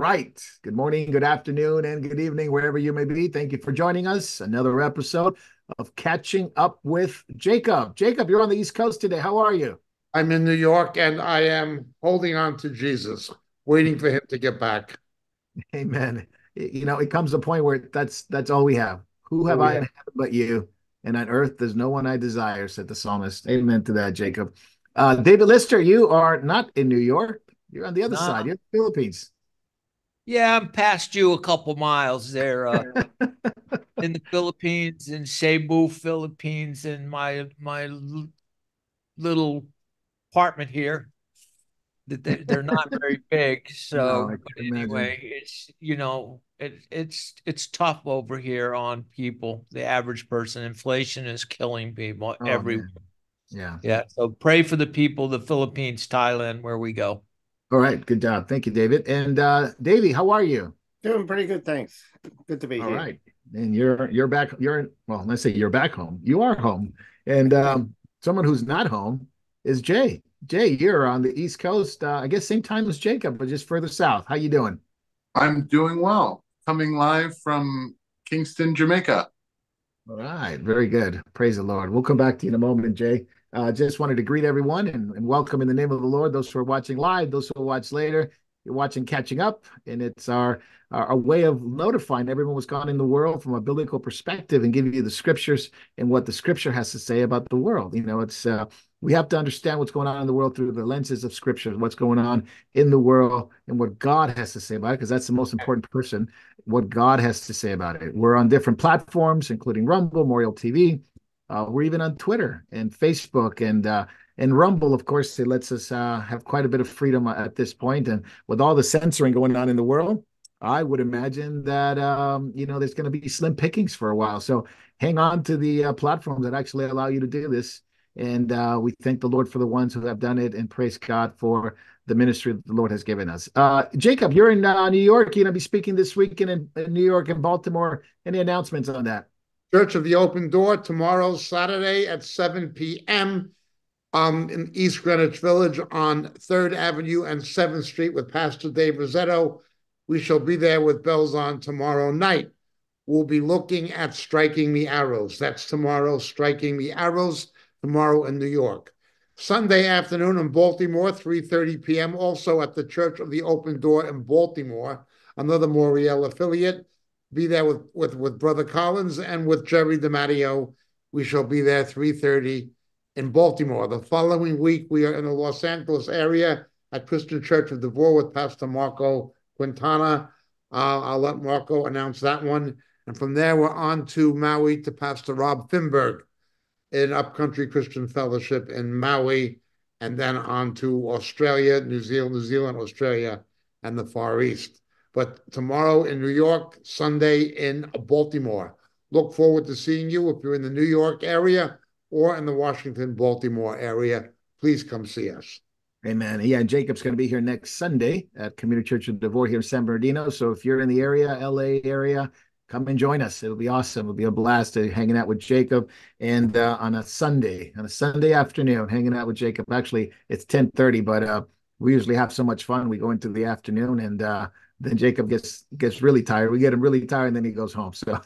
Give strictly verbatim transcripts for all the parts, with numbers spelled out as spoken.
right. Good morning, good afternoon, and good evening, wherever you may be. Thank you for joining us. Another episode of Catching Up with Jacob. Jacob, you're on the East Coast today. How are you? I'm in New York, and I am holding on to Jesus, waiting for him to get back. Amen. You know, it comes to a point where that's that's all we have. Who have oh, I yeah. in heaven but you? And on earth, there's no one I desire, said the psalmist. Amen to that, Jacob. Uh, David Lister, you are not in New York. You're on the other uh, side. You're in the Philippines. Yeah, I'm past you a couple miles there uh, in the Philippines, in Cebu, Philippines, in my my little apartment here. They, they're not very big, so no, but anyway, imagine. it's you know it, it's it's tough over here on people. The average person, inflation is killing people oh, everywhere. Man. Yeah, yeah. So pray for the people, the Philippines, Thailand, where we go. All right, good job. Thank you, David. And uh, Davey, how are you? Doing pretty good, thanks. Good to be All here. All right, and you're you're back. You're in, well. Let's say you're back home. You are home, and um, someone who's not home is Jay. Jay, you're on the East Coast, uh, I guess same time as Jacob, but just further south. How you doing? I'm doing well. Coming live from Kingston, Jamaica. All right. Very good. Praise the Lord. We'll come back to you in a moment, Jay. Uh, just wanted to greet everyone and, and welcome in the name of the Lord those who are watching live, those who will watch later. You're watching Catching Up, and it's our, our, our way of notifying everyone what's going on in the world from a biblical perspective and giving you the scriptures and what the scripture has to say about the world. You know, it's uh, we have to understand what's going on in the world through the lenses of scripture, what's going on in the world and what God has to say about it, because that's the most important person, what God has to say about it. We're on different platforms, including Rumble, Moriel T V. Uh, we're even on Twitter and Facebook and uh And Rumble, of course, it lets us uh, have quite a bit of freedom at this point. And with all the censoring going on in the world, I would imagine that, um, you know, there's going to be slim pickings for a while. So hang on to the uh, platforms that actually allow you to do this. And uh, we thank the Lord for the ones who have done it, and praise God for the ministry that the Lord has given us. Uh, Jacob, you're in uh, New York. You're going to be speaking this weekend in, in New York and Baltimore. Any announcements on that? Church of the Open Door tomorrow, Saturday at seven p m Um, in East Greenwich Village on third avenue and seventh street with Pastor Dave Rosetto. We shall be there with bells on tomorrow night. We'll be looking at Striking the Arrows. That's tomorrow, Striking the Arrows, tomorrow in New York. Sunday afternoon in Baltimore, three thirty p m, also at the Church of the Open Door in Baltimore, another Moriel affiliate. Be there with, with, with Brother Collins and with Jerry DiMatteo. We shall be there three thirty in Baltimore. The following week, we are in the Los Angeles area at Christian Church of DeVore with Pastor Marco Quintana. Uh, I'll let Marco announce that one. And from there, we're on to Maui to Pastor Rob Finberg in Upcountry Christian Fellowship in Maui, and then on to Australia, New Zealand, New Zealand, Australia, and the Far East. But tomorrow in New York, Sunday in Baltimore. Look forward to seeing you. If you're in the New York area, or in the Washington, Baltimore area, please come see us. Amen. Yeah, and Jacob's going to be here next Sunday at Community Church of DeVore here in San Bernardino. So if you're in the area, L A area, come and join us. It'll be awesome. It'll be a blast uh, hanging out with Jacob. And uh, on a Sunday, on a Sunday afternoon, hanging out with Jacob. Actually, it's ten thirty, but uh, we usually have so much fun. We go into the afternoon, and uh, then Jacob gets gets really tired. We get him really tired, and then he goes home. So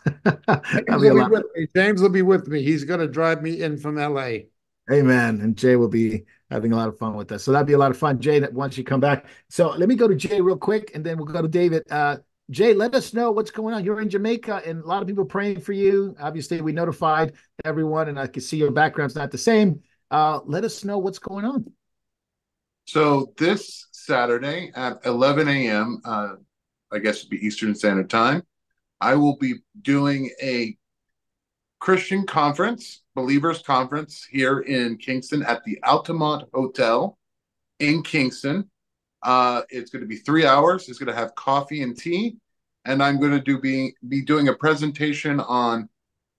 James, will be with me. James will be with me. He's going to drive me in from L A. Amen. And Jay will be having a lot of fun with us. So that'd be a lot of fun. Jay, once you come back. So let me go to Jay real quick, and then we'll go to David. Uh, Jay, let us know what's going on. You're in Jamaica, and a lot of people praying for you. Obviously, we notified everyone, and I can see your background's not the same. Uh, let us know what's going on. So this Saturday at eleven a m, uh, I guess it'd be Eastern Standard Time, I will be doing a Christian conference, believers conference here in Kingston at the Altamont Hotel in Kingston. Uh, it's going to be three hours. It's going to have coffee and tea. And I'm going to do be, be doing a presentation on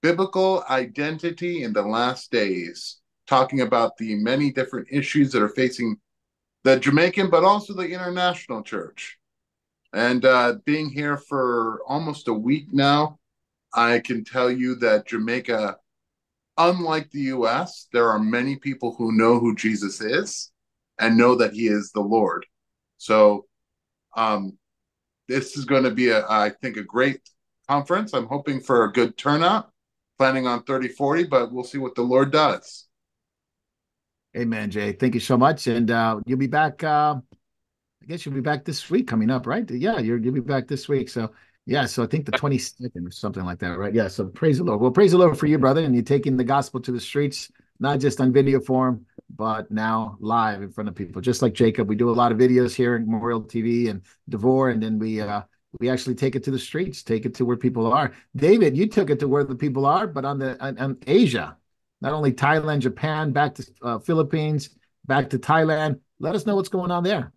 biblical identity in the last days, talking about the many different issues that are facing the Jamaican, but also the international church. And uh, being here for almost a week now, I can tell you that Jamaica, unlike the U S, there are many people who know who Jesus is and know that he is the Lord. So um, this is going to be, a, I think, a great conference. I'm hoping for a good turnout, planning on thirty forty, but we'll see what the Lord does. Amen, Jay. Thank you so much. And uh, you'll be back, uh, I guess you'll be back this week coming up, right? Yeah, you're, you'll be back this week. So, yeah, so I think the twenty-second or something like that, right? Yeah, so praise the Lord. Well, praise the Lord for you, brother, and you're taking the gospel to the streets, not just on video form, but now live in front of people. Just like Jacob, we do a lot of videos here in Moriel T V and Devore, and then we uh, we actually take it to the streets, take it to where people are. David, you took it to where the people are, but on the on, on Asia, not only Thailand, Japan, back to uh, Philippines, back to Thailand. Let us know what's going on there.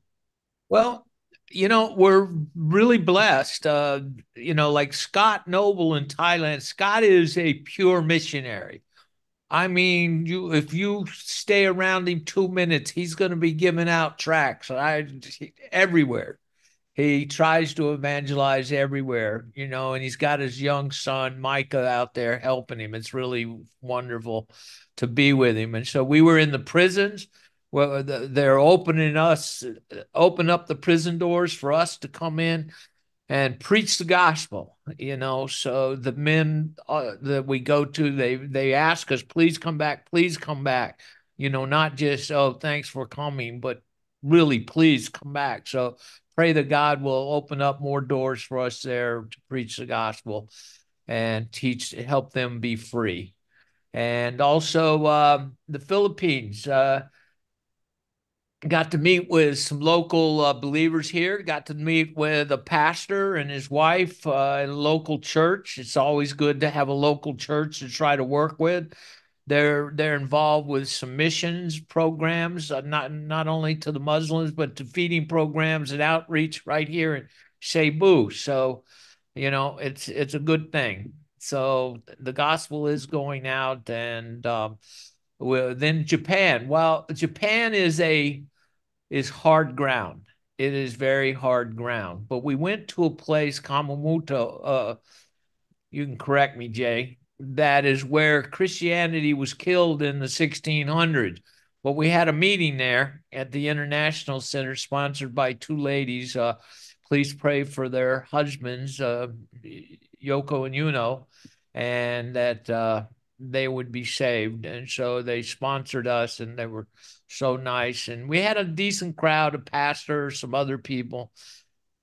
Well, you know, we're really blessed. Uh, you know, like Scott Noble in Thailand. Scott is a pure missionary. I mean, you if you stay around him two minutes, he's going to be giving out tracts I, everywhere. He tries to evangelize everywhere, you know, and he's got his young son, Micah, out there helping him. It's really wonderful to be with him. And so we were in the prisons. Well, they're opening us, open up the prison doors for us to come in and preach the gospel, you know. So the men uh, that we go to, they they ask us, please come back, please come back. You know, not just, oh, thanks for coming, but really, please come back. So pray that God will open up more doors for us there to preach the gospel and teach, help them be free. And also uh, the Philippines, uh, got to meet with some local uh, believers here, got to meet with a pastor and his wife uh, in a local church. It's always good to have a local church to try to work with. They're they're involved with some missions programs, uh, not, not only to the Muslims, but to feeding programs and outreach right here in Cebu. So, you know, it's it's a good thing. So the gospel is going out and... Um, Well, then Japan. Well, Japan is a is hard ground. It is very hard ground. But we went to a place, Kamamoto, uh, you can correct me, Jay, that is where Christianity was killed in the sixteen hundreds. But we had a meeting there at the International Center sponsored by two ladies. Uh, please pray for their husbands, uh, Yoko and Yuno, and that... Uh, they would be saved. And so they sponsored us and they were so nice. And we had a decent crowd, a pastor, some other people,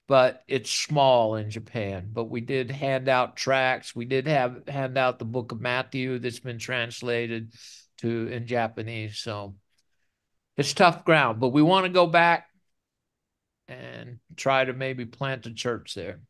but it's small in Japan. But we did hand out tracts. We did have hand out the book of Matthew that's been translated to in Japanese. So it's tough ground, but we want to go back and try to maybe plant a church there.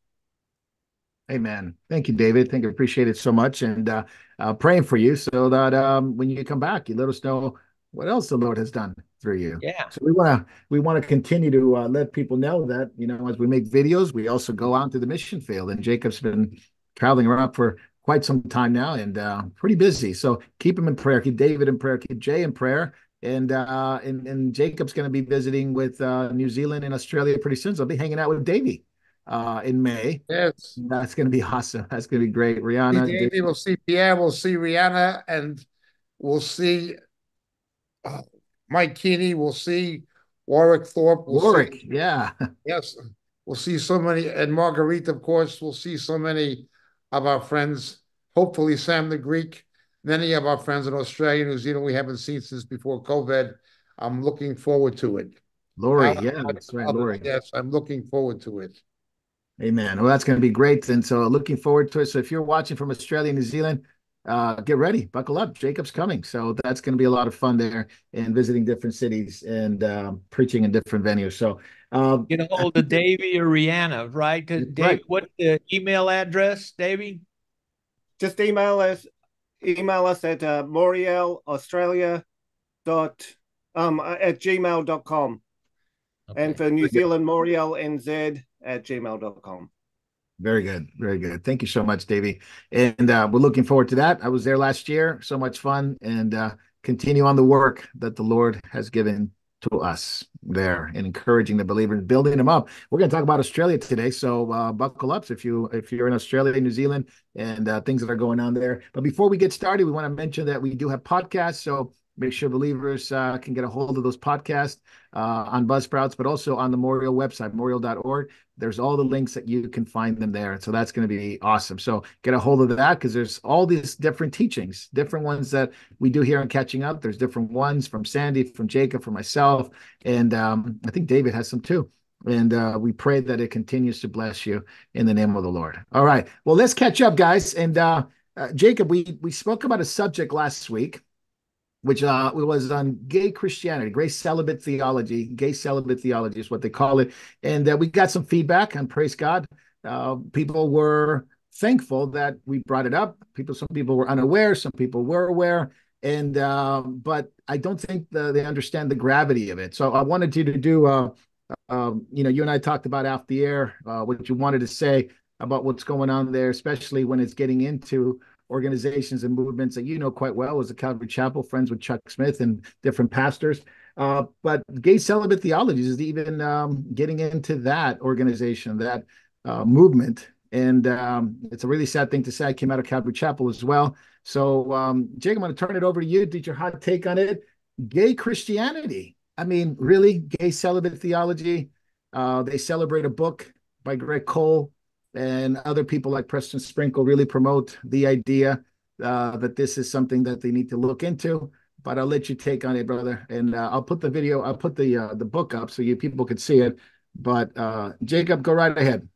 Amen. Thank you, David. Thank you. Appreciate it so much. And uh, uh, praying for you so that um, when you come back, you let us know what else the Lord has done through you. Yeah. So we want to we want to continue to uh, let people know that, you know, as we make videos, we also go out to the mission field. And Jacob's been traveling around for quite some time now and uh, pretty busy. So keep him in prayer. Keep David in prayer. Keep Jay in prayer. And uh, and, and Jacob's going to be visiting with uh, New Zealand and Australia pretty soon. So I'll be hanging out with Davey uh in May. Yes, that's gonna be awesome. That's gonna be great. Rihanna, see Davey, we'll see Pierre, we'll see Rihanna, and we'll see uh, Mike Keeney, we'll see Warwick Thorpe, we'll Warwick see, yeah yes we'll see so many, and Marguerite, of course. We'll see so many of our friends, hopefully Sam the Greek, many of our friends in Australia, New Zealand we haven't seen since before COVID. I'm looking forward to it. Lori, uh, yeah, that's right, Lori. Yes, I'm looking forward to it. Amen. Well, that's going to be great. And so looking forward to it. So if you're watching from Australia, New Zealand, uh, get ready, buckle up. Jacob's coming. So that's going to be a lot of fun there and visiting different cities and uh, preaching in different venues. So uh, get a hold of Davey or Rihanna, right? Dave, right. What's the email address, Davey? Just email us, email us at uh, moriel australia dot um at gmail dot com. Okay. And for New Zealand, moriel n z at gmail dot com. Very good. Very good. Thank you so much, Davey. And uh, we're looking forward to that. I was there last year. So much fun. And uh, continue on the work that the Lord has given to us there and encouraging the believers, building them up. We're going to talk about Australia today. So uh, buckle up if, you, if you're in Australia, New Zealand, and uh, things that are going on there. But before we get started, we want to mention that we do have podcasts. So Make sure believers uh, can get a hold of those podcasts uh, on Buzzsprouts, but also on the Moriel website, Moriel dot org. There's all the links that you can find them there. So that's going to be awesome. So get a hold of that, because there's all these different teachings, different ones that we do here on Catching Up. There's different ones from Sandy, from Jacob, from myself. And um, I think David has some too. And uh, we pray that it continues to bless you in the name of the Lord. All right. Well, let's catch up, guys. And uh, uh, Jacob, we, we spoke about a subject last week, which uh, was on gay Christianity, gay celibate theology. Gay celibate theology is what they call it. And uh, we got some feedback, and praise God. Uh, people were thankful that we brought it up. People, some people were unaware, some people were aware. And uh, but I don't think the, they understand the gravity of it. So I wanted you to do, uh, uh, you know, you and I talked about off the air, uh, what you wanted to say about what's going on there, especially when it's getting into organizations and movements that you know quite well, as the Calvary Chapel, friends with Chuck Smith and different pastors. Uh, but gay celibate theologies is even um, getting into that organization, that uh, movement. And um, it's a really sad thing to say. I came out of Calvary Chapel as well. So, um, Jake, I'm going to turn it over to you. Did your hot take on it? Gay Christianity. I mean, really, gay celibate theology. Uh, they celebrate a book by Greg Cole, and other people like Preston Sprinkle really promote the idea uh, that this is something that they need to look into. But I'll let you take on it, brother. And uh, I'll put the video, I'll put the uh, the book up so you people could see it. But uh, Jacob, go right ahead.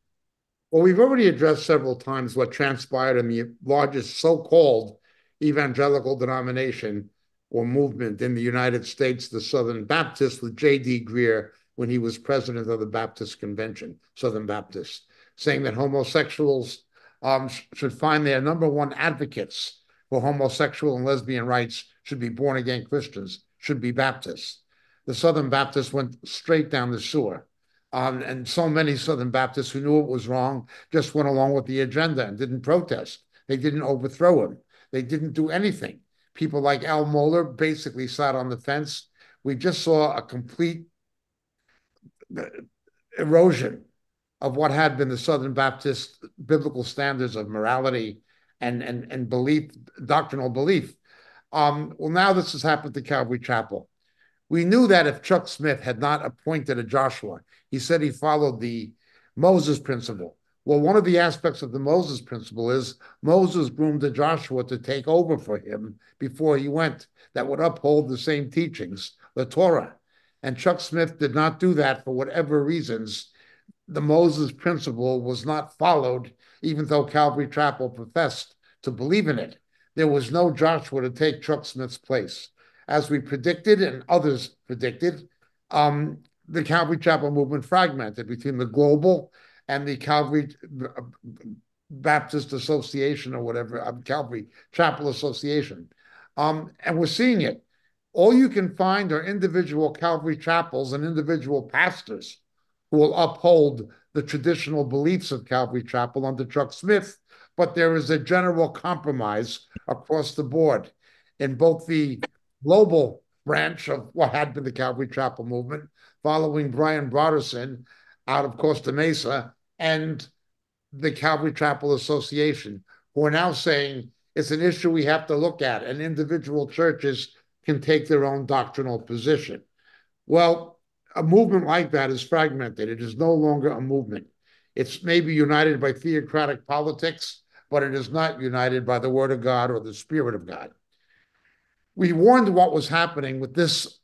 Well, we've already addressed several times what transpired in the largest so-called evangelical denomination or movement in the United States, the Southern Baptist, with J D Greer when he was president of the Baptist Convention, Southern Baptist, saying that homosexuals um, should find their number one advocates for homosexual and lesbian rights should be born-again Christians, should be Baptists. The Southern Baptists went straight down the sewer. Um, and so many Southern Baptists who knew it was wrong just went along with the agenda and didn't protest. They didn't overthrow him. They didn't do anything. People like Al Mohler basically sat on the fence. We just saw a complete erosion of what had been the Southern Baptist biblical standards of morality and, and, and belief, doctrinal belief. Um, well, now this has happened to Calvary Chapel. We knew that if Chuck Smith had not appointed a Joshua, he said he followed the Moses principle. Well, one of the aspects of the Moses principle is Moses groomed a Joshua to take over for him before he went, that would uphold the same teachings, the Torah. And Chuck Smith did not do that for whatever reasons. The Moses principle was not followed, even though Calvary Chapel professed to believe in it. There was no Joshua to take Chuck Smith's place. As we predicted and others predicted, um, the Calvary Chapel movement fragmented between the global and the Calvary Baptist Association or whatever, um, Calvary Chapel Association. Um, and we're seeing it. All you can find are individual Calvary Chapels and individual pastors who will uphold the traditional beliefs of Calvary Chapel under Chuck Smith, but there is a general compromise across the board in both the global branch of what had been the Calvary Chapel movement, following Brian Broderson out of Costa Mesa, and the Calvary Chapel Association, who are now saying it's an issue we have to look at, and individual churches can take their own doctrinal position. Well, a movement like that is fragmented. It is no longer a movement. It's maybe united by theocratic politics, but it is not united by the word of God or the spirit of God. We warned what was happening with this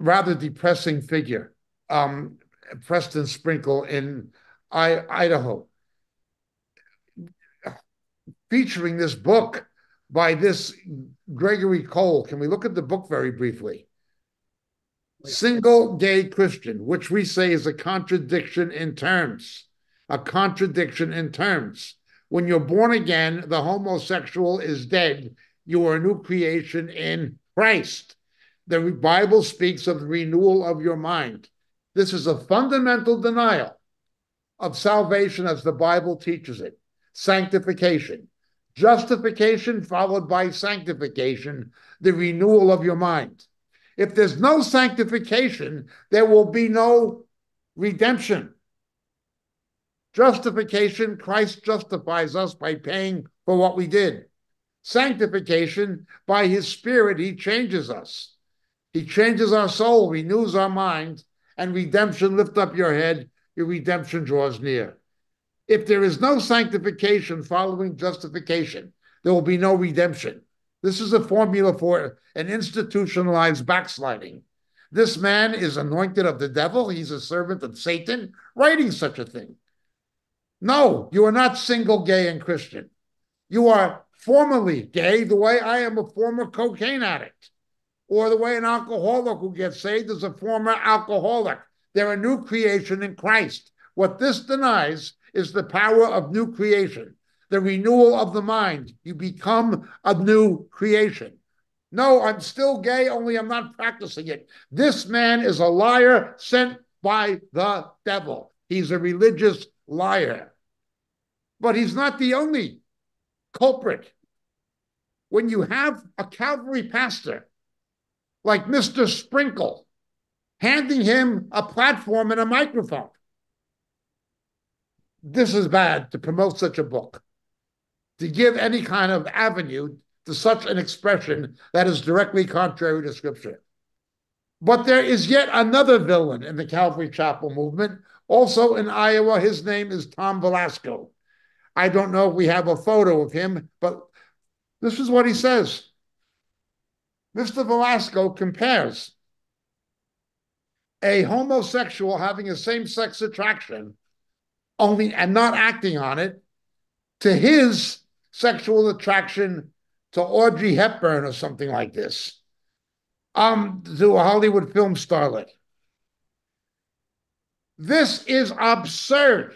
rather depressing figure, um, Preston Sprinkle in I Idaho, featuring this book by this Gregory Cole. Can we look at the book very briefly? Single Gay Christian, which we say is a contradiction in terms, a contradiction in terms. When you're born again, the homosexual is dead. You are a new creation in Christ. The Bible speaks of the renewal of your mind. This is a fundamental denial of salvation as the Bible teaches it. Sanctification, justification followed by sanctification, the renewal of your mind. If there's no sanctification, there will be no redemption. Justification, Christ justifies us by paying for what we did. Sanctification, by his Spirit, he changes us. He changes our soul, renews our mind, and redemption, lift up your head, your redemption draws near. If there is no sanctification following justification, there will be no redemption. This is a formula for an institutionalized backsliding. This man is anointed of the devil. He's a servant of Satan, writing such a thing. No, you are not single, gay, and Christian. You are formerly gay, the way I am a former cocaine addict, or the way an alcoholic who gets saved is a former alcoholic. They're a new creation in Christ. What this denies is the power of new creation, the renewal of the mind. You become a new creation. No, I'm still gay, only I'm not practicing it. This man is a liar sent by the devil. He's a religious liar. But he's not the only culprit. When you have a Calvary pastor like Mister Sprinkle, handing him a platform and a microphone, this is bad, to promote such a book, to give any kind of avenue to such an expression that is directly contrary to Scripture. But there is yet another villain in the Calvary Chapel movement, also in Iowa. His name is Tom Velasco. I don't know if we have a photo of him, but this is what he says. Mister Velasco compares a homosexual having a same-sex attraction only and not acting on it to his sexual attraction to Audrey Hepburn or something like this, um, to a Hollywood film starlet. This is absurd.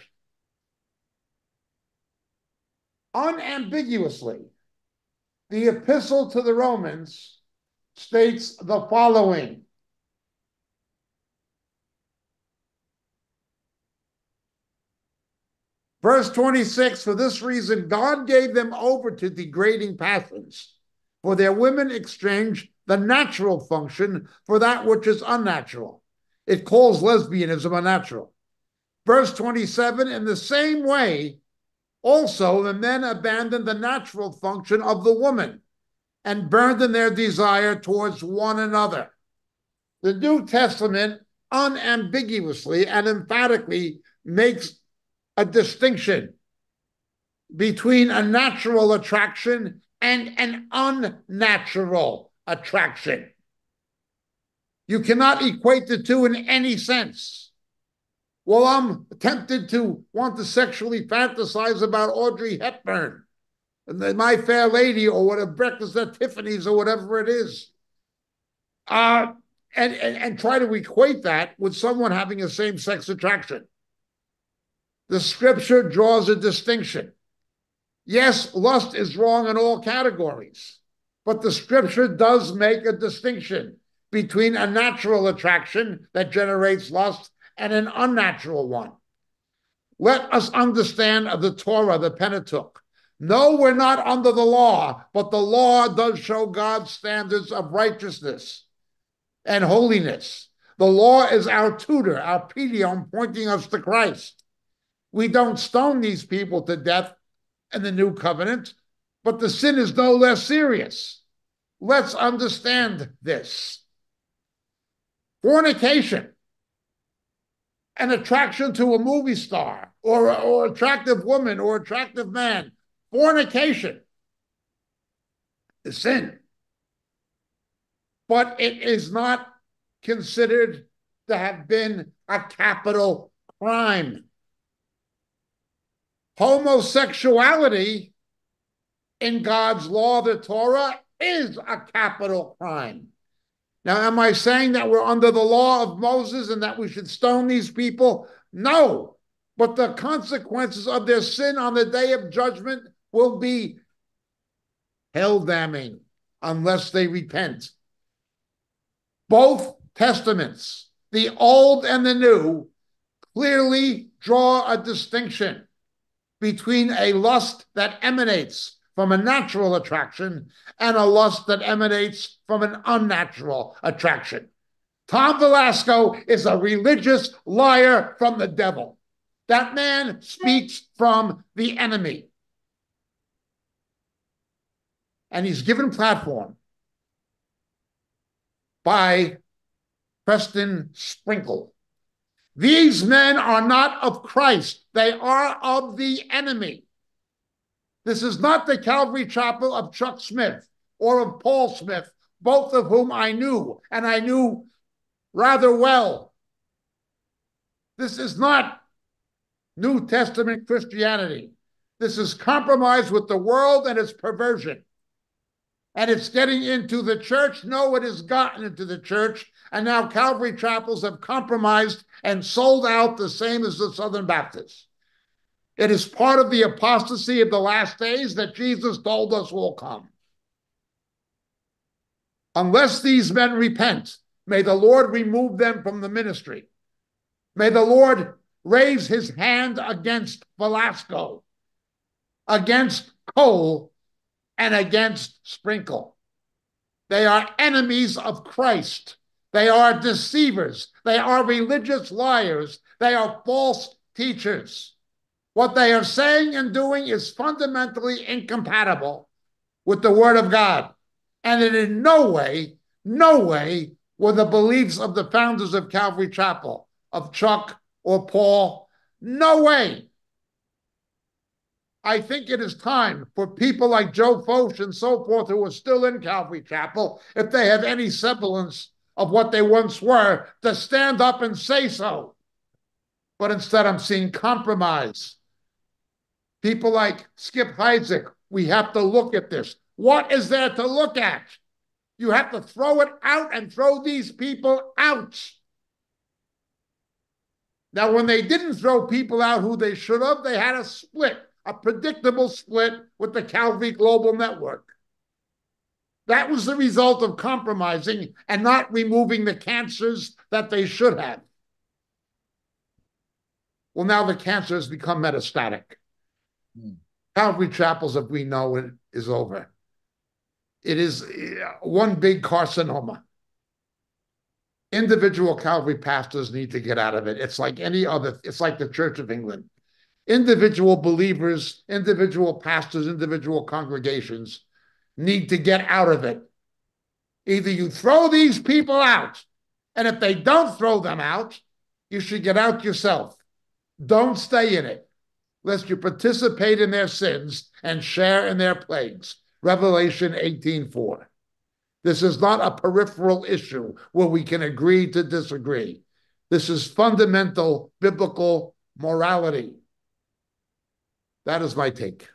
Unambiguously, the epistle to the Romans states the following. Verse twenty-six, for this reason, God gave them over to degrading passions, for their women exchanged the natural function for that which is unnatural. It calls lesbianism unnatural. Verse twenty-seven, in the same way, also the men abandoned the natural function of the woman and burned in their desire towards one another. The New Testament unambiguously and emphatically makes a distinction between a natural attraction and an unnatural attraction. You cannot equate the two in any sense. Well, I'm tempted to want to sexually fantasize about Audrey Hepburn and My Fair Lady or whatever, Breakfast at Tiffany's or whatever it is, uh, and, and, and try to equate that with someone having a same-sex attraction. The Scripture draws a distinction. Yes, lust is wrong in all categories, but the Scripture does make a distinction between a natural attraction that generates lust and an unnatural one. Let us understand the Torah, the Pentateuch. No, we're not under the law, but the law does show God's standards of righteousness and holiness. The law is our tutor, our pedium, pointing us to Christ. We don't stone these people to death in the new covenant, but the sin is no less serious. Let's understand this. Fornication, an attraction to a movie star or, or attractive woman or attractive man, fornication is sin. But it is not considered to have been a capital crime. Homosexuality in God's law, the Torah, is a capital crime. Now, am I saying that we're under the law of Moses and that we should stone these people? No, but the consequences of their sin on the day of judgment will be hell damning unless they repent. Both testaments, the old and the new, clearly draw a distinction between a lust that emanates from a natural attraction and a lust that emanates from an unnatural attraction. Tom Velasco is a religious liar from the devil. That man speaks from the enemy. and he's given platform by Preston Sprinkle. These men are not of Christ. They are of the enemy. This is not the Calvary Chapel of Chuck Smith or of Paul Smith, both of whom I knew, and I knew rather well. This is not New Testament Christianity. This is compromise with the world and its perversion. And it's getting into the church. No, it has gotten into the church. And now Calvary Chapels have compromised and sold out the same as the Southern Baptists. It is part of the apostasy of the last days that Jesus told us will come. Unless these men repent, may the Lord remove them from the ministry. May the Lord raise his hand against Velasco, against Cole, and against Sprinkle. They are enemies of Christ. They are deceivers. They are religious liars. They are false teachers. What they are saying and doing is fundamentally incompatible with the Word of God. And it in no way, no way were the beliefs of the founders of Calvary Chapel, of Chuck or Paul. No way. I think it is time for people like Joe Foch and so forth who are still in Calvary Chapel, if they have any semblance of what they once were, to stand up and say so. But instead I'm seeing compromise. People like Skip Isaac, we have to look at this. What is there to look at? You have to throw it out and throw these people out. Now, when they didn't throw people out who they should have, they had a split. A predictable split with the Calvary Global Network. That was the result of compromising and not removing the cancers that they should have. Well, now the cancer has become metastatic. Mm. Calvary Chapels, as we know it, is over. It is one big carcinoma. Individual Calvary pastors need to get out of it. It's like any other, it's like the Church of England. Individual believers, individual pastors, individual congregations need to get out of it. Either you throw these people out, and if they don't throw them out, you should get out yourself. Don't stay in it, lest you participate in their sins and share in their plagues. Revelation eighteen four. This is not a peripheral issue where we can agree to disagree. This is fundamental biblical morality. That is my take.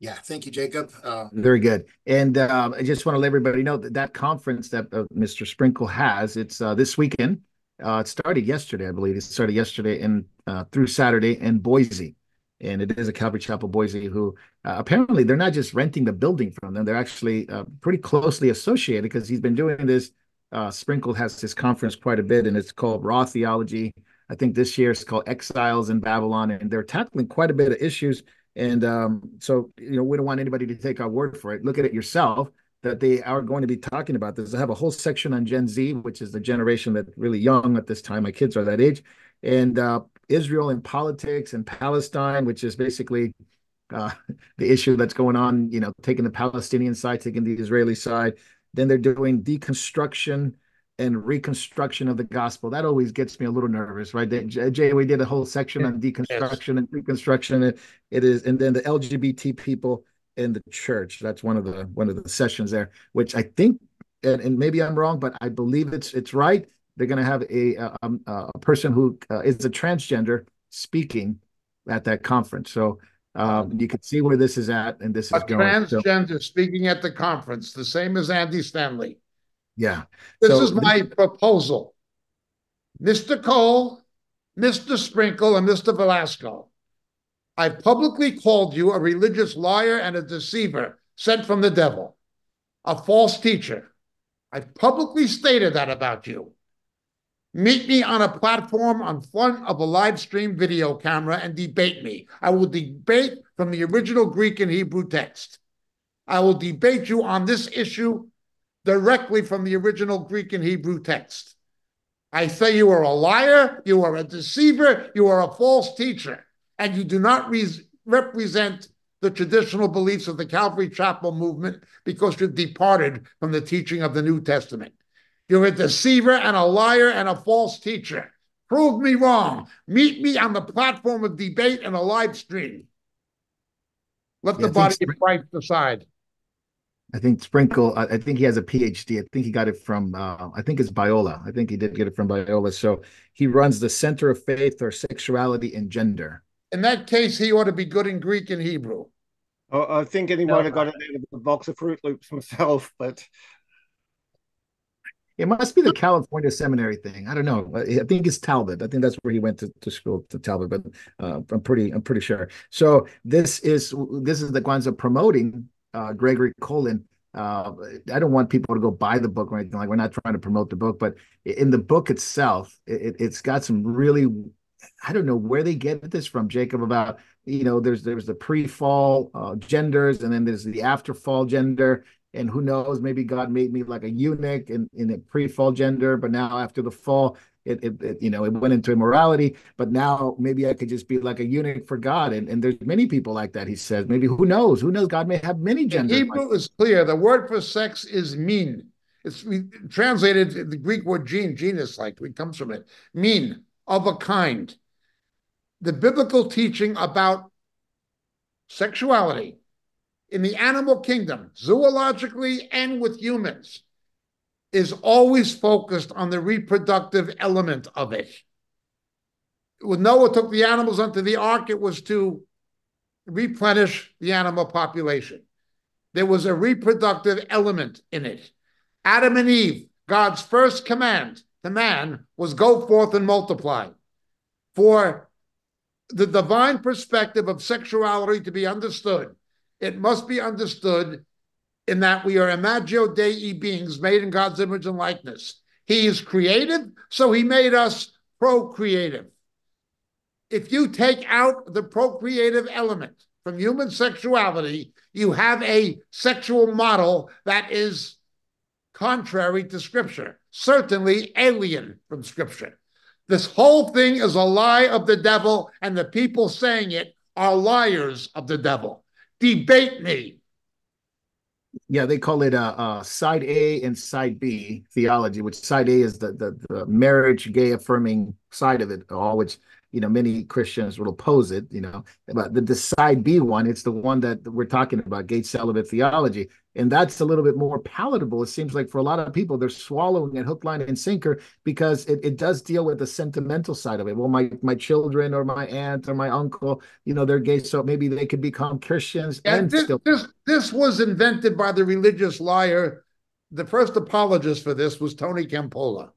Yeah, thank you, Jacob. Uh, Very good. And uh, I just want to let everybody know that that conference that uh, Mister Sprinkle has, it's uh, this weekend. Uh, it started yesterday, I believe. It started yesterday and uh, through Saturday in Boise. And it is a Calvary Chapel Boise who uh, apparently they're not just renting the building from them. They're actually uh, pretty closely associated because he's been doing this. Uh, Sprinkle has this conference quite a bit, and it's called Raw Theology. I think this year it's called Exiles in Babylon, and they're tackling quite a bit of issues. And um, so, you know, we don't want anybody to take our word for it. Look at it yourself that they are going to be talking about this. I have a whole section on Gen Z, which is the generation that's really young at this time. My kids are that age. And uh, Israel and politics and Palestine, which is basically uh, the issue that's going on, you know, taking the Palestinian side, taking the Israeli side. Then they're doing deconstruction and reconstruction of the gospel. That always gets me a little nervous, right? Jay, we did a whole section on deconstruction yes. and reconstruction. It, it is, and then the L G B T people in the church. That's one of the one of the sessions there, which I think, and, and maybe I'm wrong, but I believe it's it's right. They're going to have a a, a person who uh, is a transgender speaking at that conference. So um, you can see where this is at, and this a is going. A transgender so. speaking at the conference, the same as Andy Stanley. Yeah. This so, is my proposal. Mister Cole, Mister Sprinkle, and Mister Velasco, I publicly called you a religious liar and a deceiver sent from the devil, a false teacher. I publicly stated that about you. Meet me on a platform in front of a live stream video camera and debate me. I will debate from the original Greek and Hebrew text. I will debate you on this issue directly from the original Greek and Hebrew text. I say you are a liar, you are a deceiver, you are a false teacher, and you do not re represent the traditional beliefs of the Calvary Chapel movement because you've departed from the teaching of the New Testament. You're a deceiver and a liar and a false teacher. Prove me wrong. Meet me on the platform of debate and a live stream. Let yeah, the body of Christ decide. I think Sprinkle, I, I think he has a P H D. I think he got it from, uh, I think it's Biola. I think he did get it from Biola. So he runs the Center of Faith or Sexuality and Gender. In that case, he ought to be good in Greek and Hebrew. Oh, I think anyone no, got it out of the box of Fruit Loops himself, but... It must be the California seminary thing. I don't know. I think it's Talbot. I think that's where he went to, to school, to Talbot. But uh, I'm pretty, I'm pretty sure. So this is this is the Guanza promoting uh, Gregory Colin. Uh, I don't want people to go buy the book or anything. Like, we're not trying to promote the book, but in the book itself, it, it's got some really, I don't know where they get this from, Jacob. About you know, there's there's the pre-fall uh, genders, and then there's the after-fall gender. And who knows, maybe God made me like a eunuch in, in a pre-fall gender, but now after the fall, it, it, it you know, it went into immorality, but now maybe I could just be like a eunuch for God. And, and there's many people like that, he says. Maybe who knows? Who knows? God may have many genders. Hebrew is clear. The word for sex is mean. It's translated, the Greek word gene, genus, like it comes from it. Mean, of a kind. The biblical teaching about sexuality in the animal kingdom, zoologically and with humans, is always focused on the reproductive element of it. When Noah took the animals onto the ark, it was to replenish the animal population. There was a reproductive element in it. Adam and Eve, God's first command to man was go forth and multiply. For the divine perspective of sexuality to be understood, it must be understood in that we are imago Dei beings made in God's image and likeness. He is creative, so he made us procreative. If you take out the procreative element from human sexuality, you have a sexual model that is contrary to Scripture, certainly alien from Scripture. This whole thing is a lie of the devil, and the people saying it are liars of the devil. Debate me. Yeah, they call it uh, uh, side A and side B theology, which side A is the, the, the marriage, gay affirming side of it all, which, you know, many Christians will oppose it, you know, but the, the side B one, it's the one that we're talking about, gay celibate theology. And that's a little bit more palatable. It seems like for a lot of people, they're swallowing it hook, line, and sinker because it, it does deal with the sentimental side of it. Well, my, my children or my aunt or my uncle, you know, they're gay, so maybe they could become Christians. And, and this, still this, this was invented by the religious liar. The first apologist for this was Tony Campola,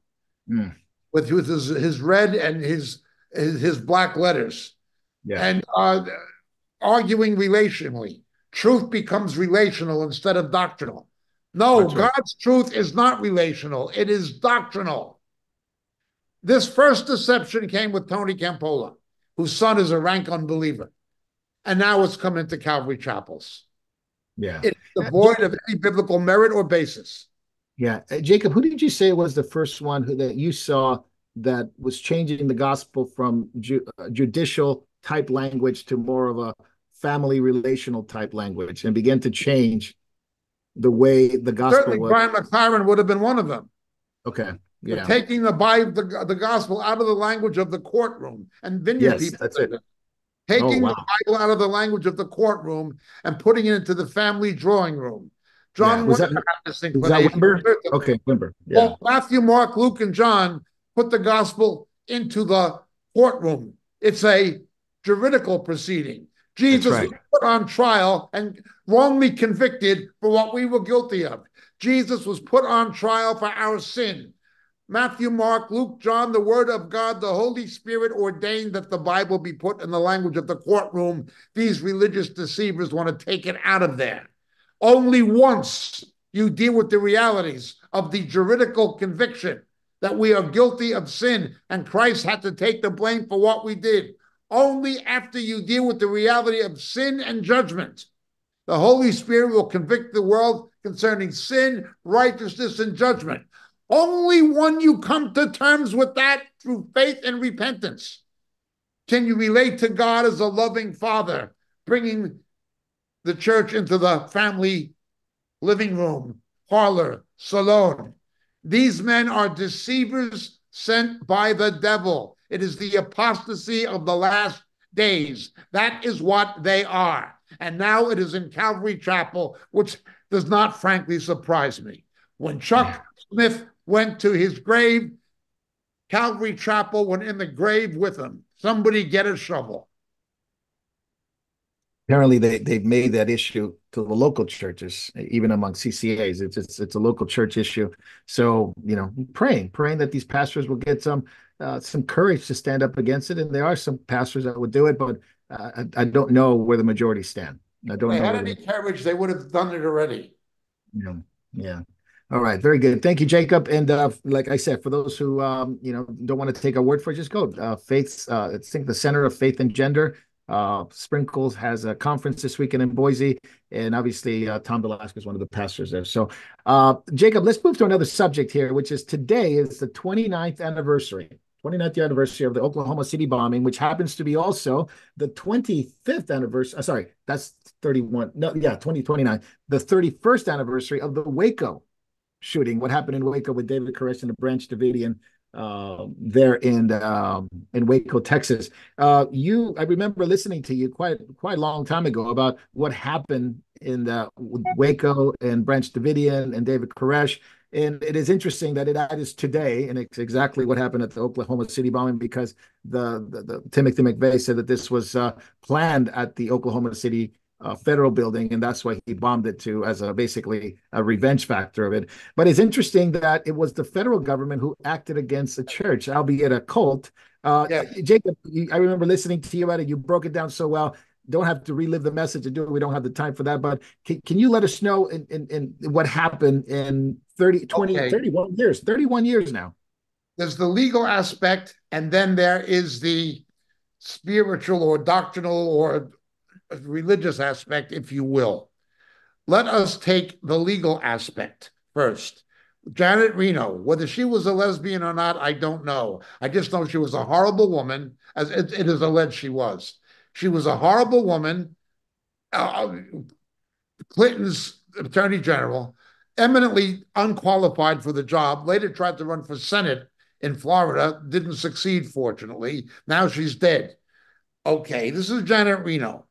mm. with his, his red and his his black letters, yeah. and uh, arguing relationally. Truth becomes relational instead of doctrinal. No, right. God's truth is not relational. It is doctrinal. This first deception came with Tony Campola, whose son is a rank unbeliever. And now it's come into Calvary Chapels. Yeah, it's devoid of any biblical merit or basis. Yeah. Uh, Jacob, who did you say was the first one who that you saw that was changing the gospel from ju uh, judicial type language to more of a family relational type language and began to change the way the gospel Certainly was? Brian McLaren would have been one of them. Okay. Yeah. But taking the, the the gospel out of the language of the courtroom and vineyard yes, people. That's it. Taking oh, wow. the Bible out of the language of the courtroom and putting it into the family drawing room. John yeah. was that, was that Wimber? Okay, Wimber. Yeah. Well, Matthew, Mark, Luke, and John put the gospel into the courtroom. It's a juridical proceeding. Jesus right. was put on trial and wrongly convicted for what we were guilty of. Jesus was put on trial for our sin. Matthew, Mark, Luke, John, the Word of God, the Holy Spirit ordained that the Bible be put in the language of the courtroom. These religious deceivers want to take it out of there. Only once you deal with the realities of the juridical conviction that we are guilty of sin and Christ had to take the blame for what we did. Only after you deal with the reality of sin and judgment, the Holy Spirit will convict the world concerning sin, righteousness, and judgment. Only when you come to terms with that through faith and repentance can you relate to God as a loving Father, bringing the church into the family living room, parlor, salon. These men are deceivers sent by the devil. It is the apostasy of the last days. That is what they are. And now it is in Calvary Chapel, which does not frankly surprise me. When Chuck Smith went to his grave, Calvary Chapel went in the grave with him. Somebody get a shovel. Apparently, they, they've made that issue to the local churches, even among C C As. It's, it's, it's a local church issue. So, you know, praying, praying that these pastors will get some uh, some courage to stand up against it. And there are some pastors that would do it, but uh, I, I don't know where the majority stand. I don't know. If they had any courage, they would have done it already. Yeah, yeah. All right, very good. Thank you, Jacob. And uh, like I said, for those who um, you know don't want to take our word for it, just go. Uh, Faith's, uh, I think, the Center of Faith and Gender. Uh, Sprinkles has a conference this weekend in Boise, and obviously uh, Tom Velasco is one of the pastors there. So, uh, Jacob, let's move to another subject here, which is today is the twenty-ninth anniversary, twenty-ninth anniversary of the Oklahoma City bombing, which happens to be also the twenty-fifth anniversary. Uh, sorry, that's thirty-one. No, yeah, twenty twenty-nine. The thirty-first anniversary of the Waco shooting, what happened in Waco with David Koresh and the Branch Davidian uh, there in um, in Waco, Texas. Uh, you, I remember listening to you quite quite a long time ago about what happened in the Waco and Branch Davidian and David Koresh, and it is interesting that it is today, and it's exactly what happened at the Oklahoma City bombing, because the, the, the Timothy McVeigh said that this was uh, planned at the Oklahoma City Uh, federal building, and that's why he bombed it too, as a basically a revenge factor of it. But it's interesting that it was the federal government who acted against the church, albeit a cult. Uh, yeah. Jacob, I remember listening to you about it. You broke it down so well. Don't have to relive the message and do it. We don't have the time for that. But can, can you let us know in, in, in what happened in thirty, twenty, okay. thirty-one years, thirty-one years now? There's the legal aspect, and then there is the spiritual or doctrinal or religious aspect, if you will. Let us take the legal aspect first. Janet Reno, whether she was a lesbian or not, I don't know. I just know she was a horrible woman, as it, it is alleged she was. She was a horrible woman. Uh, Clinton's attorney general, eminently unqualified for the job, later tried to run for Senate in Florida, didn't succeed, fortunately. Now she's dead. Okay, this is Janet Reno.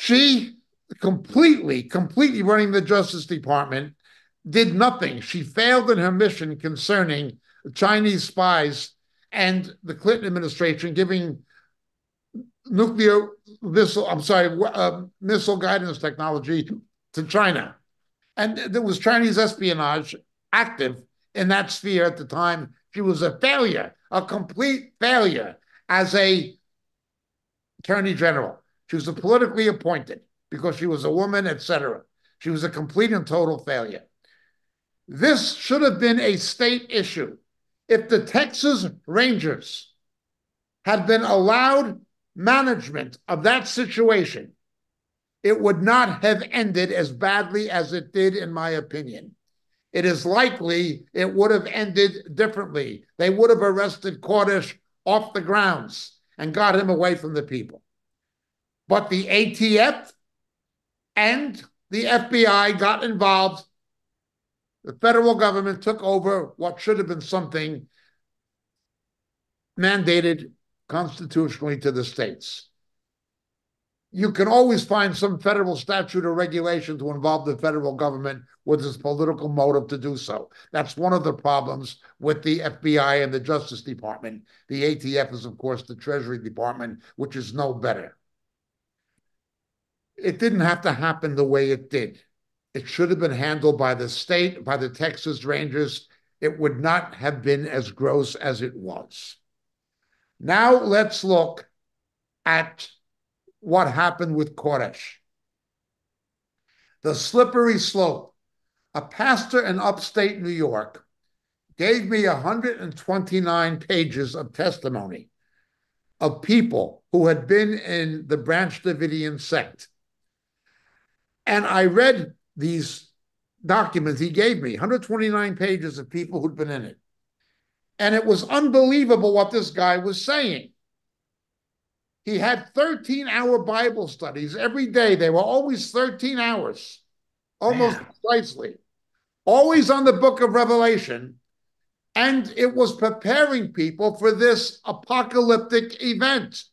She completely, completely running the Justice Department, did nothing. She failed in her mission concerning Chinese spies and the Clinton administration giving nuclear missile, I'm sorry, uh, missile guidance technology to China. And there was Chinese espionage active in that sphere at the time. She was a failure, a complete failure as a attorney general. She was politically appointed because she was a woman, et cetera. She was a complete and total failure. This should have been a state issue. If the Texas Rangers had been allowed management of that situation, it would not have ended as badly as it did, in my opinion. It is likely it would have ended differently. They would have arrested Koresh off the grounds and got him away from the people. But the A T F and the F B I got involved. The federal government took over what should have been something mandated constitutionally to the states. You can always find some federal statute or regulation to involve the federal government with its political motive to do so. That's one of the problems with the F B I and the Justice Department. The A T F is, of course, the Treasury Department, which is no better. It didn't have to happen the way it did. It should have been handled by the state, by the Texas Rangers. It would not have been as gross as it was. Now let's look at what happened with Koresh. The slippery slope. A pastor in upstate New York gave me one hundred twenty-nine pages of testimony of people who had been in the Branch Davidian sect. And I read these documents he gave me, one hundred twenty-nine pages of people who'd been in it. And it was unbelievable what this guy was saying. He had thirteen hour Bible studies every day. They were always thirteen hours, almost Man. precisely, always on the book of Revelation. And it was preparing people for this apocalyptic event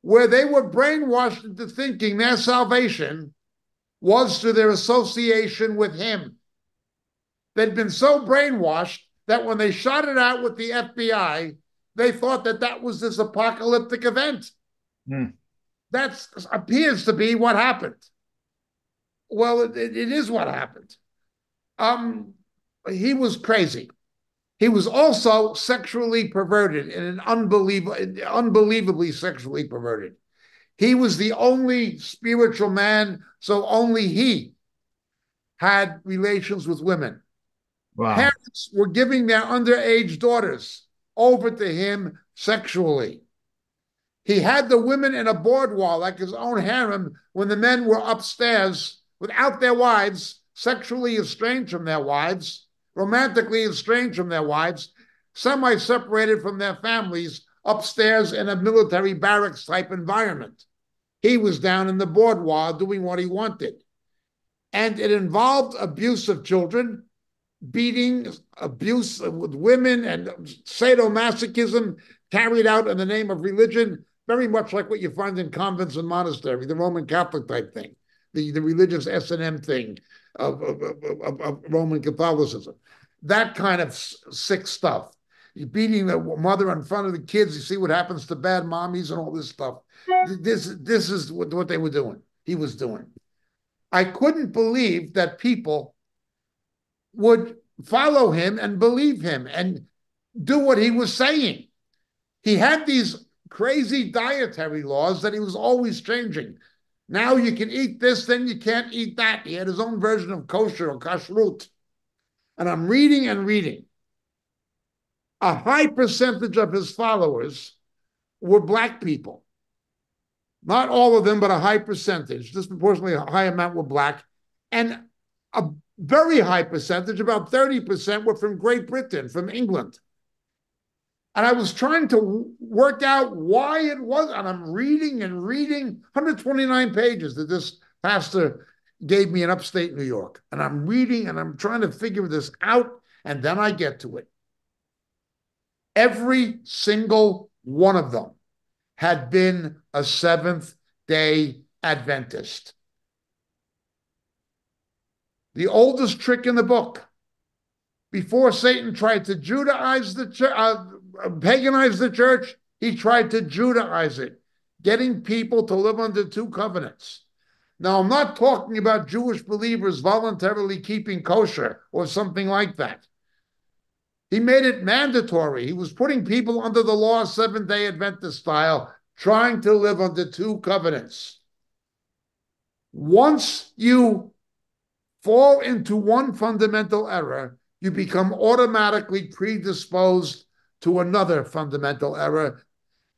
where they were brainwashed into thinking their salvation was through their association with him. They'd been so brainwashed that when they shot it out with the F B I, they thought that that was this apocalyptic event. Mm. That appears to be what happened. Well, it, it is what happened. Um, he was crazy. He was also sexually perverted and an unbelievable, unbelievably sexually perverted. He was the only spiritual man, so only he had relations with women. Wow. Parents were giving their underage daughters over to him sexually. He had the women in a boudoir, like his own harem, when the men were upstairs without their wives, sexually estranged from their wives, romantically estranged from their wives, semi-separated from their families, upstairs in a military barracks-type environment. He was down in the boudoir doing what he wanted. And it involved abuse of children, beating, abuse with women, and sadomasochism carried out in the name of religion, very much like what you find in convents and monasteries, the Roman Catholic type thing, the, the religious S and M thing of, of, of, of Roman Catholicism. That kind of sick stuff. You're beating the mother in front of the kids. You see what happens to bad mommies and all this stuff. This, this is what, what they were doing. He was doing. I couldn't believe that people would follow him and believe him and do what he was saying. He had these crazy dietary laws that he was always changing. Now you can eat this, then you can't eat that. He had his own version of kosher or kashrut. And I'm reading and reading. A high percentage of his followers were black people. Not all of them, but a high percentage. Disproportionately a high amount were black. And a very high percentage, about thirty percent, were from Great Britain, from England. And I was trying to work out why it was, and I'm reading and reading, one hundred twenty-nine pages that this pastor gave me in upstate New York. And I'm reading and I'm trying to figure this out, and then I get to it. Every single one of them had been a Seventh-day Adventist. The oldest trick in the book. Before Satan tried to Judaize the church, uh, paganize the church, he tried to Judaize it, getting people to live under two covenants. Now, I'm not talking about Jewish believers voluntarily keeping kosher or something like that. He made it mandatory. He was putting people under the law, Seventh-day Adventist style, trying to live under two covenants. Once you fall into one fundamental error, you become automatically predisposed to another fundamental error,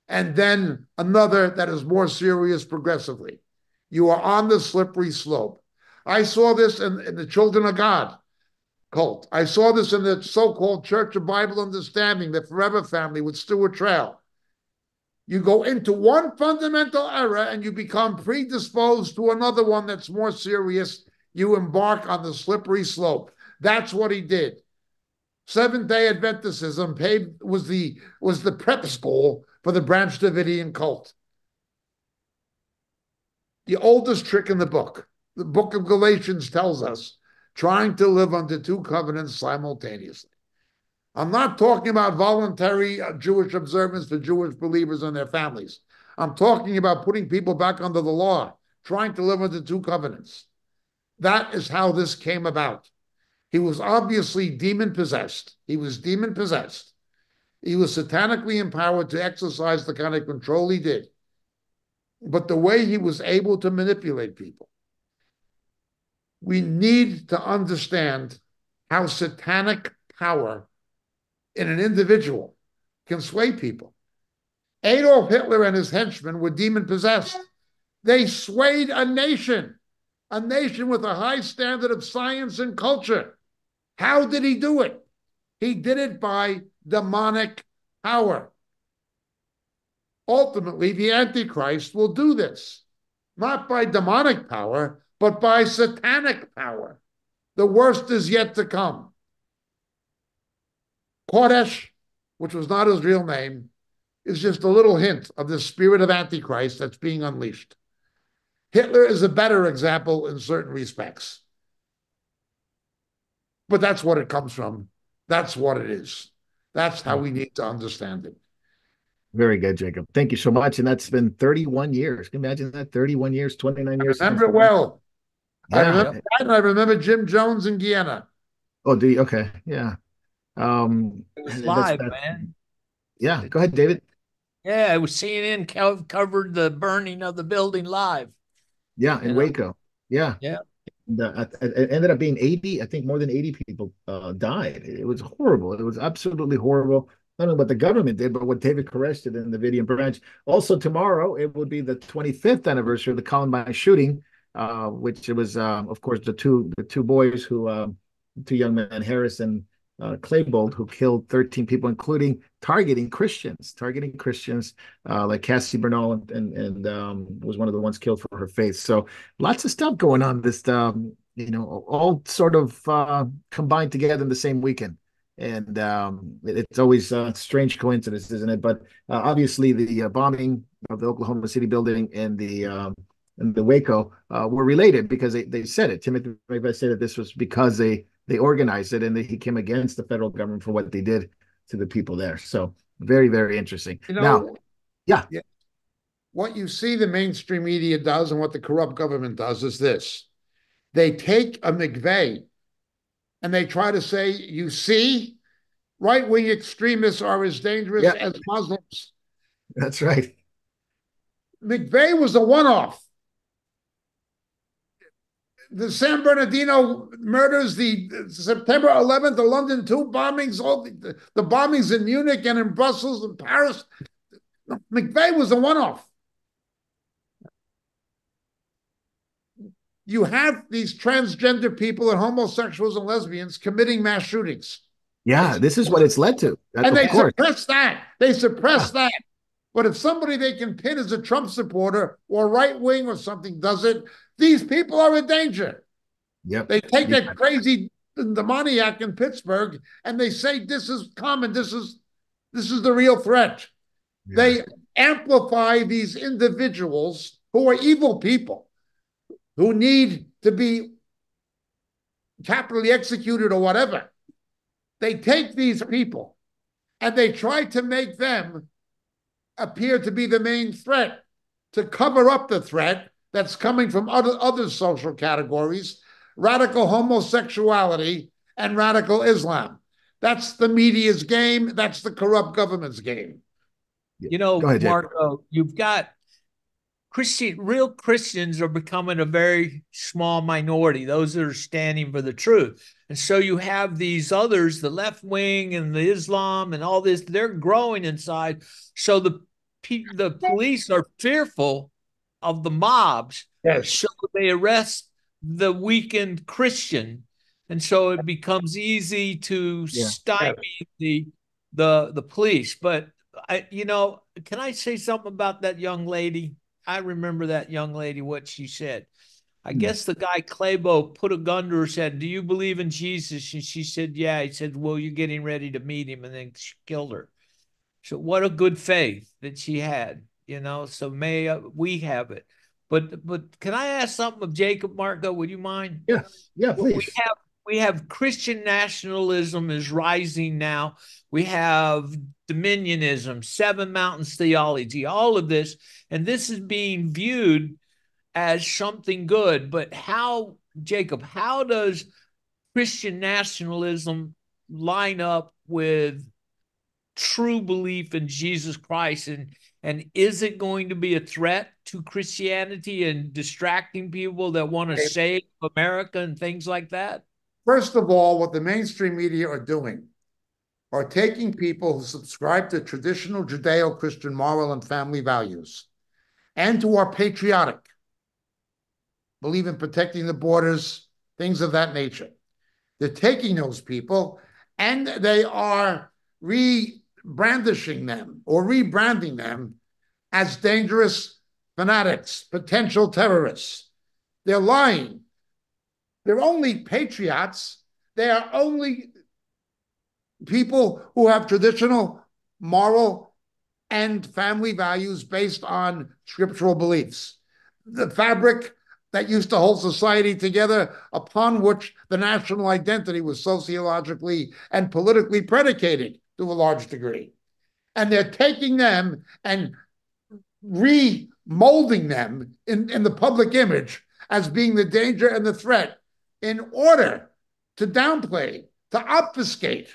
and then another that is more serious progressively. You are on the slippery slope. I saw this in, in the Children of God cult. I saw this in the so-called Church of Bible Understanding, the Forever Family with Stuart Trail. You go into one fundamental error and you become predisposed to another one that's more serious. You embark on the slippery slope. That's what he did. Seventh-day Adventism paved, was the was the prep school for the Branch Davidian cult. The oldest trick in the book. The book of Galatians tells us, trying to live under two covenants simultaneously. I'm not talking about voluntary Jewish observance for Jewish believers and their families. I'm talking about putting people back under the law, trying to live under two covenants. That is how this came about. He was obviously demon-possessed. He was demon-possessed. He was satanically empowered to exercise the kind of control he did. But the way he was able to manipulate people, we need to understand how satanic power in an individual can sway people. Adolf Hitler and his henchmen were demon-possessed. They swayed a nation. A nation with a high standard of science and culture. How did he do it? He did it by demonic power. Ultimately, the Antichrist will do this, not by demonic power, but by satanic power. The worst is yet to come. Koresh, which was not his real name, is just a little hint of the spirit of Antichrist that's being unleashed. Hitler is a better example in certain respects. But that's what it comes from. That's what it is. That's how we need to understand it. Very good, Jacob. Thank you so much. And that's been thirty-one years. Can you imagine that? thirty-one years, twenty-nine years. I remember it well. Yeah. I remember that, and I remember Jim Jones in Guyana. Oh, do you? Okay. Yeah. Um, it was live, that, man. Yeah. Go ahead, David. Yeah, it was C N N co covered the burning of the building live. Yeah, in you know? Waco. Yeah. Yeah. And, uh, it ended up being eighty, I think more than eighty people uh, died. It was horrible. It was absolutely horrible. Not only what the government did, but what David Koresh did in the Davidian branch. Also, tomorrow, it will be the twenty-fifth anniversary of the Columbine shooting, uh, which it was, uh, of course, the two the two boys who, uh, two young men, Harris and uh, Claybold, who killed thirteen people, including targeting Christians, targeting Christians uh, like Cassie Bernal, and, and, and um, was one of the ones killed for her faith. So lots of stuff going on, this, um, you know, all sort of uh, combined together in the same weekend. And um, it's always a strange coincidence, isn't it? But uh, obviously, the uh, bombing of the Oklahoma City building and the um, and the Waco uh, were related, because they, they said it. Timothy McVeigh said that this was because they they organized it, and that he came against the federal government for what they did to the people there. So very, very interesting. You know, now, yeah. yeah, what you see the mainstream media does and what the corrupt government does is this: they take a McVeigh. And they try to say, you see, right-wing extremists are as dangerous yeah. as Muslims. That's right. McVeigh was a one-off. The San Bernardino murders, the September eleventh, the London two bombings, all the, the bombings in Munich and in Brussels and Paris. McVeigh was a one-off. You have these transgender people and homosexuals and lesbians committing mass shootings. Yeah, this is what it's led to. That's and they course. suppress that. They suppress yeah. that. But if somebody they can pin as a Trump supporter or right wing or something does it, these people are in danger. Yep. They take yeah. that crazy demoniac in Pittsburgh and they say this is common. This is this is the real threat. Yeah. They amplify these individuals who are evil people, who need to be capitally executed or whatever. They take these people and they try to make them appear to be the main threat, to cover up the threat that's coming from other, other social categories, radical homosexuality and radical Islam. That's the media's game. That's the corrupt government's game. You know, ahead, Marco, you've got Christian, real Christians are becoming a very small minority, those that are standing for the truth. And so you have these others, the left wing and the Islam and all this, they're growing inside. So the, the police are fearful of the mobs. Yes. So they arrest the weakened Christian. And so it becomes easy to yeah. stymie yeah. the, the, the police. But, I, you know, can I say something about that young lady? I remember that young lady, what she said. I guess the guy, Claybo, put a gun to her, said, do you believe in Jesus? And she said, yeah. He said, well, you're getting ready to meet him. And then she killed her. So what a good faith that she had, you know, so may uh, we have it. But but can I ask something of Jacob, Marco? Would you mind? Yeah, yeah, please. We have, we have Christian nationalism is rising now. We have dominionism, seven mountains theology, all of this. And this is being viewed as something good. But how, Jacob, how does Christian nationalism line up with true belief in Jesus Christ? And, and is it going to be a threat to Christianity and distracting people that want to save America and things like that? First of all, what the mainstream media are doing are taking people who subscribe to traditional Judeo-Christian moral and family values and who are patriotic, believe in protecting the borders, things of that nature. They're taking those people and they are re-brandishing them or rebranding them as dangerous fanatics, potential terrorists. They're lying. They're only patriots. They are only people who have traditional moral and family values based on scriptural beliefs. The fabric that used to hold society together, upon which the national identity was sociologically and politically predicated to a large degree. And they're taking them and remolding them in, in the public image as being the danger and the threat in order to downplay, to obfuscate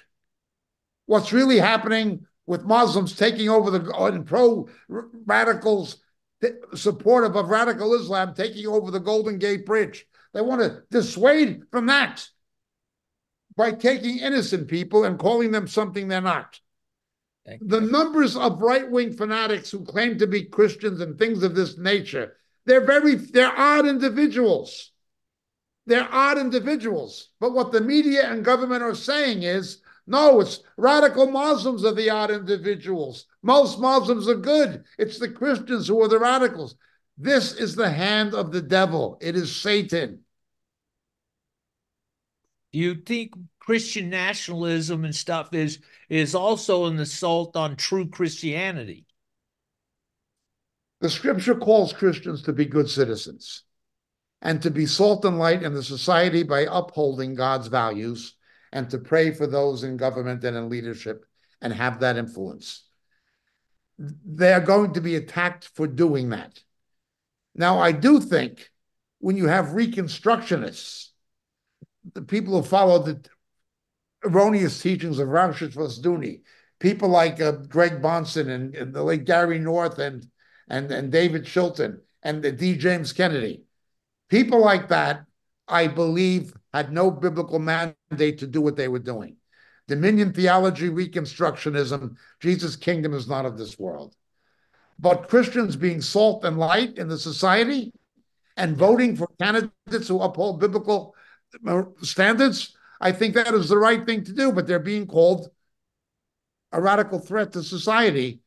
what's really happening with Muslims taking over the, and pro-radicals supportive of radical Islam taking over the Golden Gate Bridge. They want to dissuade from that by taking innocent people and calling them something they're not. The numbers of right-wing fanatics who claim to be Christians and things of this nature, they're very, they're odd individuals. They're odd individuals. But what the media and government are saying is, no, it's radical Muslims are the odd individuals. Most Muslims are good. It's the Christians who are the radicals. This is the hand of the devil. It is Satan. Do you think Christian nationalism and stuff is, is also an assault on true Christianity? The scripture calls Christians to be good citizens and to be salt and light in the society by upholding God's values, and to pray for those in government and in leadership and have that influence. They're going to be attacked for doing that. Now, I do think when you have reconstructionists, the people who follow the erroneous teachings of Ramshack's Vasdouni, people like uh, Greg Bonson and, and the late Gary North and, and, and David Shilton and the D. James Kennedy, people like that, I believe, had no biblical mandate to do what they were doing. Dominion theology, reconstructionism, Jesus' kingdom is not of this world. But Christians being salt and light in the society and voting for candidates who uphold biblical standards, I think that is the right thing to do, but they're being called a radical threat to society,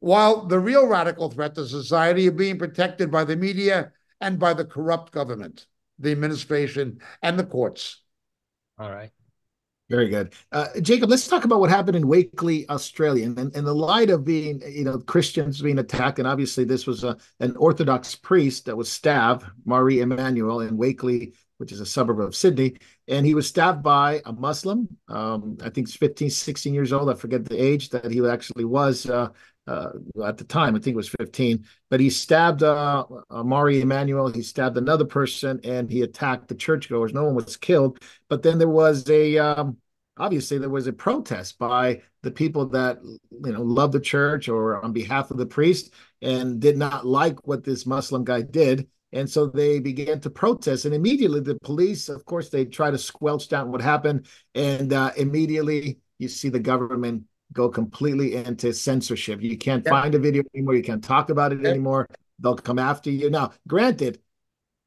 while the real radical threat to society are being protected by the media and by the corrupt government, the administration, and the courts. All right. Very good. Uh, Jacob, let's talk about what happened in Wakeley, Australia. And in the light of being, you know, Christians being attacked, and obviously this was a, an Orthodox priest that was stabbed, Mari Emanuel, in Wakeley, which is a suburb of Sydney. And he was stabbed by a Muslim, um, I think fifteen, sixteen years old. I forget the age that he actually was uh, uh, at the time. I think it was fifteen. But he stabbed uh, uh, Mari Emanuel. He stabbed another person, and he attacked the churchgoers. No one was killed. But then there was a, um, obviously, there was a protest by the people that, you know, love the church or on behalf of the priest and did not like what this Muslim guy did. And so they began to protest, and immediately the police, of course, they try to squelch down what happened, and uh, immediately you see the government go completely into censorship. You can't yeah. find a video anymore. You can't talk about it yeah. anymore. They'll come after you. Now, granted,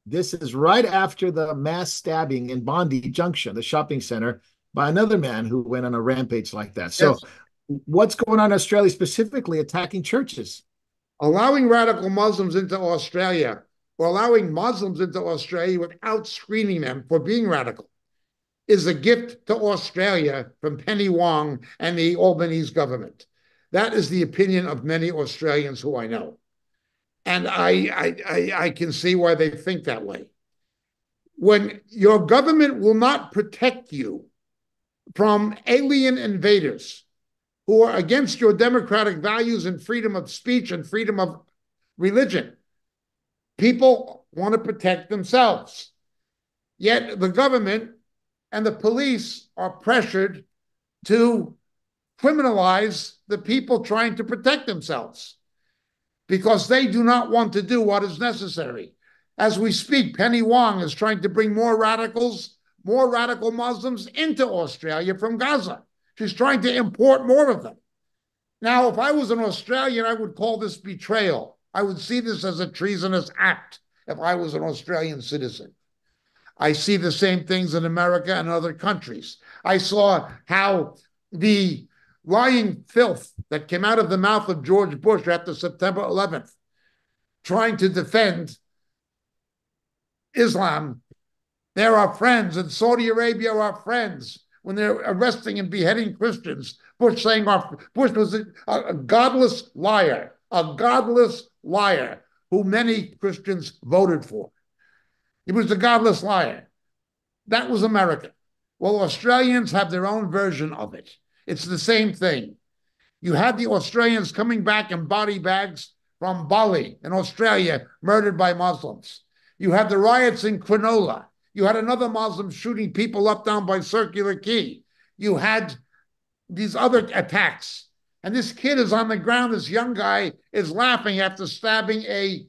this is right after the mass stabbing in Bondi Junction, the shopping center, by another man who went on a rampage like that. So yes. What's going on in Australia, specifically attacking churches? Allowing radical Muslims into Australia, or allowing Muslims into Australia without screening them for being radical, is a gift to Australia from Penny Wong and the Albanese government. That is the opinion of many Australians who I know. And I, I, I, I can see why they think that way. When your government will not protect you from alien invaders who are against your democratic values and freedom of speech and freedom of religion, people want to protect themselves. Yet the government and the police are pressured to criminalize the people trying to protect themselves because they do not want to do what is necessary. As we speak, Penny Wong is trying to bring more radicals, more radical Muslims into Australia from Gaza. She's trying to import more of them. Now, if I was an Australian, I would call this betrayal. I would see this as a treasonous act if I was an Australian citizen. I see the same things in America and other countries. I saw how the lying filth that came out of the mouth of George Bush after September eleventh, trying to defend Islam. They're our friends, and Saudi Arabia are our friends when they're arresting and beheading Christians. Bush saying our, Bush was a, a godless liar, a godless liar who many Christians voted for. He was a godless liar. That was America. Well, Australians have their own version of it. It's the same thing. You had the Australians coming back in body bags from Bali in Australia, murdered by Muslims. You had the riots in Cronulla. You had another Muslim shooting people up down by Circular Quay. You had these other attacks. And this kid is on the ground. This young guy is laughing after stabbing a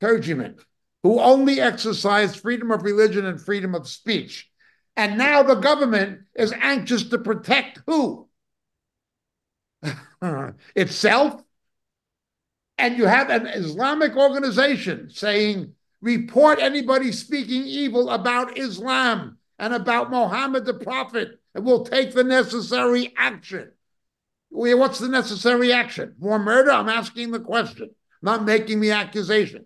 clergyman who only exercised freedom of religion and freedom of speech. And now the government is anxious to protect who? Itself. And you have an Islamic organization saying, report anybody speaking evil about Islam and about Muhammad the Prophet, and we'll take the necessary action. What's the necessary action? More murder? I'm asking the question, not making the accusation.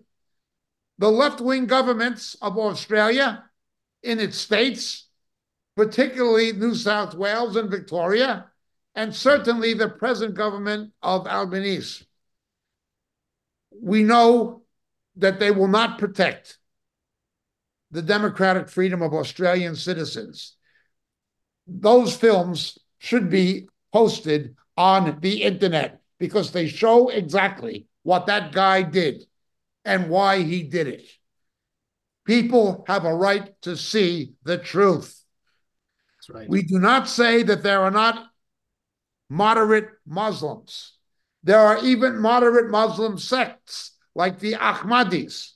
The left-wing governments of Australia, in its states, particularly New South Wales and Victoria, and certainly the present government of Albanese, we know that they will not protect the democratic freedom of Australian citizens. Those films should be posted on the internet because they show exactly what that guy did and why he did it. People have a right to see the truth. That's right. We do not say that there are not moderate Muslims. There are even moderate Muslim sects like the Ahmadis.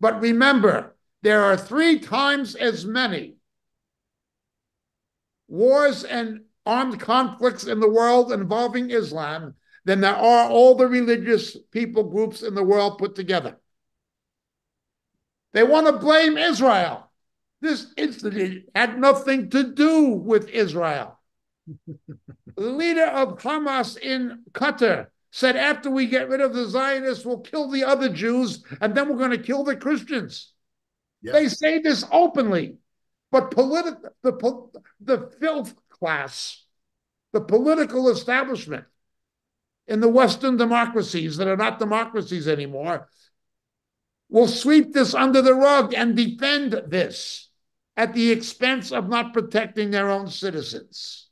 But remember, there are three times as many wars and armed conflicts in the world involving Islam than there are all the religious people groups in the world put together. They want to blame Israel. This incident had nothing to do with Israel. The leader of Hamas in Qatar said, after we get rid of the Zionists, we'll kill the other Jews, and then we're going to kill the Christians. Yep. They say this openly, but politi- the, po the filth class, the political establishment in the Western democracies that are not democracies anymore, will sweep this under the rug and defend this at the expense of not protecting their own citizens.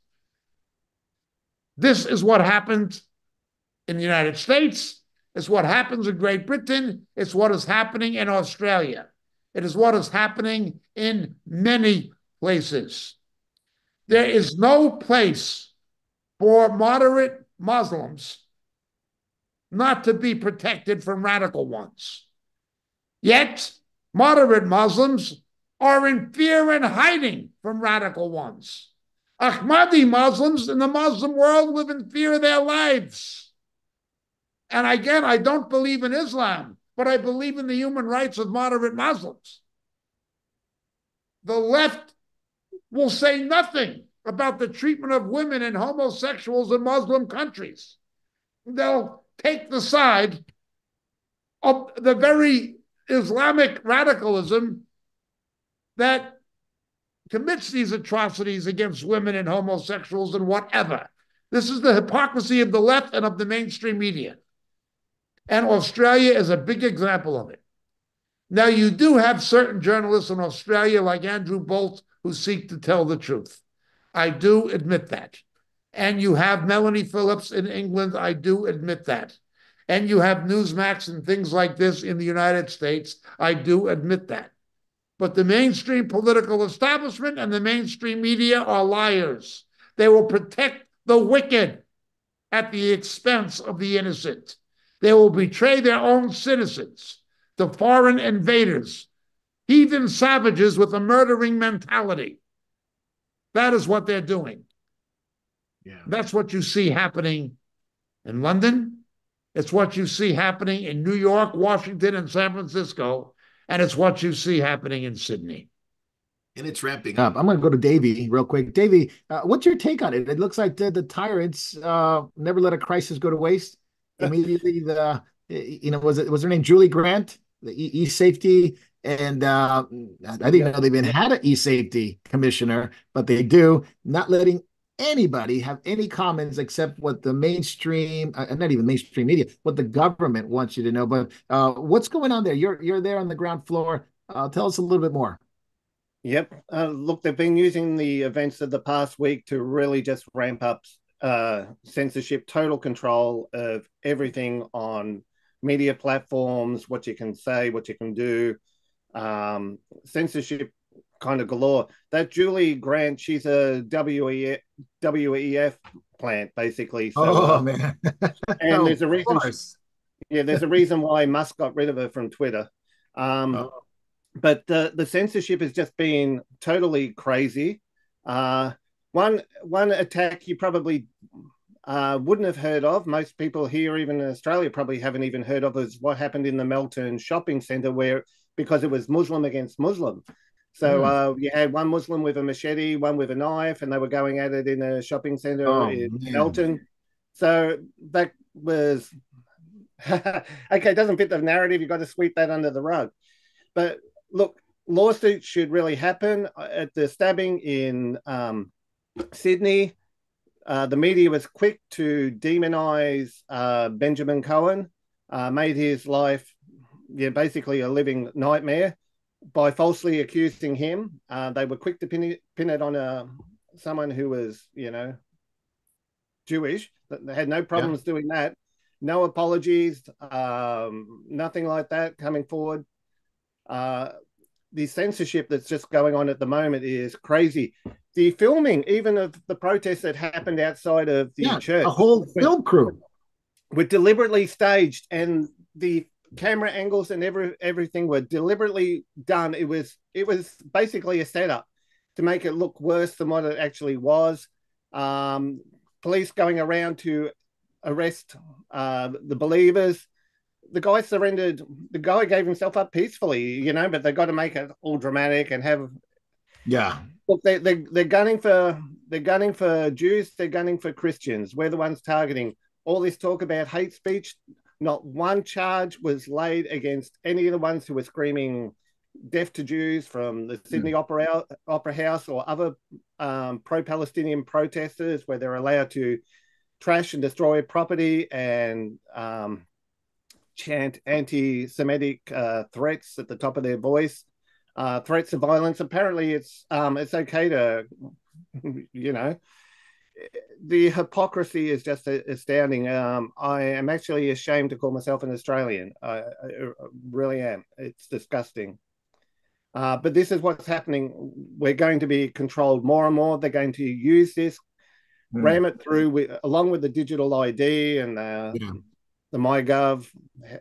This is what happened in the United States. It's what happens in Great Britain. It's what is happening in Australia. It is what is happening in many places. There is no place for moderate Muslims not to be protected from radical ones. Yet, moderate Muslims are in fear and hiding from radical ones. Ahmadi Muslims in the Muslim world live in fear of their lives. And again, I don't believe in Islam, but I believe in the human rights of moderate Muslims. The left will say nothing about the treatment of women and homosexuals in Muslim countries. They'll take the side of the very Islamic radicalism that commits these atrocities against women and homosexuals and whatever. This is the hypocrisy of the left and of the mainstream media. And Australia is a big example of it. Now, you do have certain journalists in Australia, like Andrew Bolt, who seek to tell the truth. I do admit that. And you have Melanie Phillips in England. I do admit that. And you have Newsmax and things like this in the United States. I do admit that. But the mainstream political establishment and the mainstream media are liars. They will protect the wicked at the expense of the innocent. They will betray their own citizens to foreign invaders, heathen savages with a murdering mentality. That is what they're doing. Yeah. That's what you see happening in London. It's what you see happening in New York, Washington, and San Francisco. And it's what you see happening in Sydney. And it's ramping up. I'm going to go to Davey real quick. Davey, uh, what's your take on it? It looks like the, the tyrants uh, never let a crisis go to waste. Immediately, the you know was it was her name Julie Grant, the e-safety, and uh, I didn't yeah. know they even had an e-safety commissioner, but they do, not letting anybody have any comments except what the mainstream, uh, not even mainstream media, what the government wants you to know. But uh, what's going on there? You're you're there on the ground floor. Uh, tell us a little bit more. Yep. Uh, look, they've been using the events of the past week to really just ramp up uh, censorship, total control of everything on media platforms, what you can say, what you can do, um, censorship kind of galore. That Julie Grant, she's a W E F plant, basically. So, oh, uh, man. And there's a reason. Yeah, there's a reason why Musk got rid of her from Twitter. Um oh. But the, the censorship has just been totally crazy. Uh, one one attack you probably uh, wouldn't have heard of, most people here, even in Australia, probably haven't even heard of, is what happened in the Melton shopping centre, where because it was Muslim against Muslim. So mm. uh, you had one Muslim with a machete, one with a knife, and they were going at it in a shopping centre oh, in man. Melton. So that was... okay, it doesn't fit the narrative. You've got to sweep that under the rug. But... look, lawsuits should really happen. At the stabbing in um, Sydney, uh, the media was quick to demonize uh, Benjamin Cohen, uh, made his life yeah, basically a living nightmare by falsely accusing him. Uh, they were quick to pin it, pin it on a, someone who was, you know, Jewish. They had no problems yeah. doing that. No apologies, um, nothing like that coming forward. Uh, the censorship that's just going on at the moment is crazy. The filming, even of the protests that happened outside of the yeah, church, a whole film crew were deliberately staged, and the camera angles and every everything were deliberately done. It was it was basically a setup to make it look worse than what it actually was. Um, police going around to arrest uh, the believers. The guy surrendered, the guy gave himself up peacefully, you know, but they've got to make it all dramatic and have... Yeah. Look, they, they, they're gunning for they're gunning for Jews, they're gunning for Christians. We're the ones targeting. All this talk about hate speech, not one charge was laid against any of the ones who were screaming death to Jews from the Sydney mm. Opera, Opera House or other um, pro-Palestinian protesters, where they're allowed to trash and destroy property and... Um, chant anti-Semitic uh, threats at the top of their voice, uh, threats of violence. Apparently, it's um, it's okay to, you know, the hypocrisy is just astounding. Um, I am actually ashamed to call myself an Australian. I, I really am. It's disgusting. Uh, but this is what's happening. We're going to be controlled more and more. They're going to use this, mm. ram it through with, along with the digital I D and the... Yeah. the MyGov,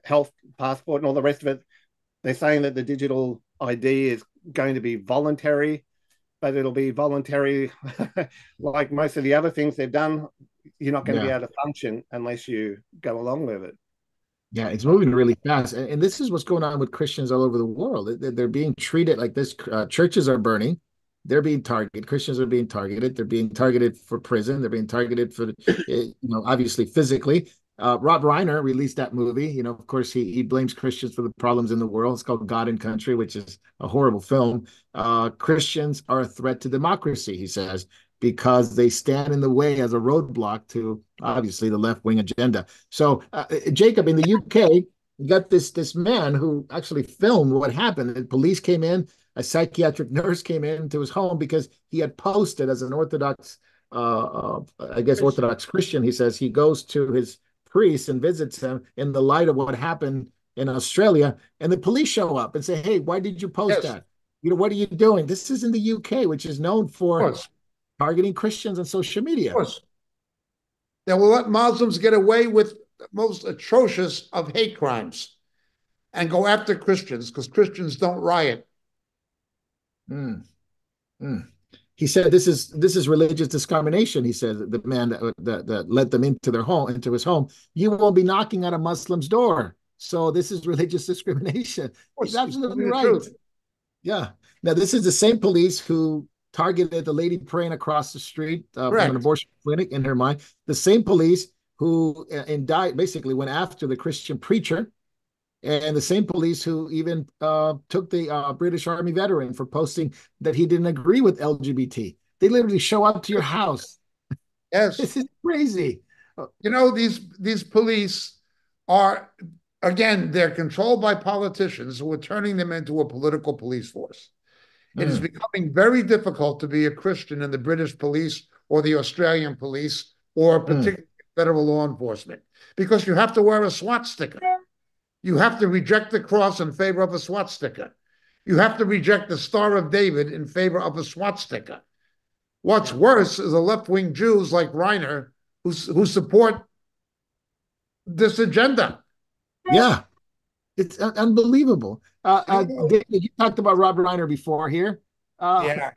health passport and all the rest of it. They're saying that the digital I D is going to be voluntary, but it'll be voluntary like most of the other things they've done. You're not going yeah. to be able to function unless you go along with it. Yeah, it's moving really fast. And, and this is what's going on with Christians all over the world. They're, they're being treated like this. Uh, churches are burning. They're being targeted. Christians are being targeted. They're being targeted for prison. They're being targeted for, you know, obviously physically. Uh, Rob Reiner released that movie. You know, of course, he he blames Christians for the problems in the world. It's called God and Country, which is a horrible film. Uh, Christians are a threat to democracy, he says, because they stand in the way as a roadblock to, obviously, the left-wing agenda. So, uh, Jacob, in the U K, you got this, this man who actually filmed what happened. The police came in, a psychiatric nurse came into his home because he had posted as an Orthodox, uh, uh, I guess, Orthodox Christian, he says, he goes to his priest and visits him in the light of what happened in Australia, and the police show up and say, hey, why did you post yes. that? You know, what are you doing? This is in the U K, which is known for targeting Christians on social media. Of course. Now, we'll let Muslims get away with the most atrocious of hate crimes and go after Christians because Christians don't riot. Mm. Mm. He said, "This is this is religious discrimination." He says, "The man that, that that let them into their home, into his home, you won't be knocking at a Muslim's door. So this is religious discrimination." He's absolutely right. Yeah. Now, this is the same police who targeted the lady praying across the street uh, from an abortion clinic in her mind. The same police who uh, indicted, basically went after the Christian preacher, and the same police who even uh, took the uh, British Army veteran for posting that he didn't agree with L G B T. They literally show up to your house. Yes. This is crazy. You know, these, these police are, again, they're controlled by politicians who are turning them into a political police force. It mm. is becoming very difficult to be a Christian in the British police or the Australian police or particularly mm. federal law enforcement, because you have to wear a SWAT sticker. You have to reject the cross in favor of a SWAT sticker. You have to reject the Star of David in favor of a SWAT sticker. What's worse is the left-wing Jews like Reiner who, who support this agenda. Yeah, it's un unbelievable. Uh, uh, David, you talked about Robert Reiner before here. Uh, yeah.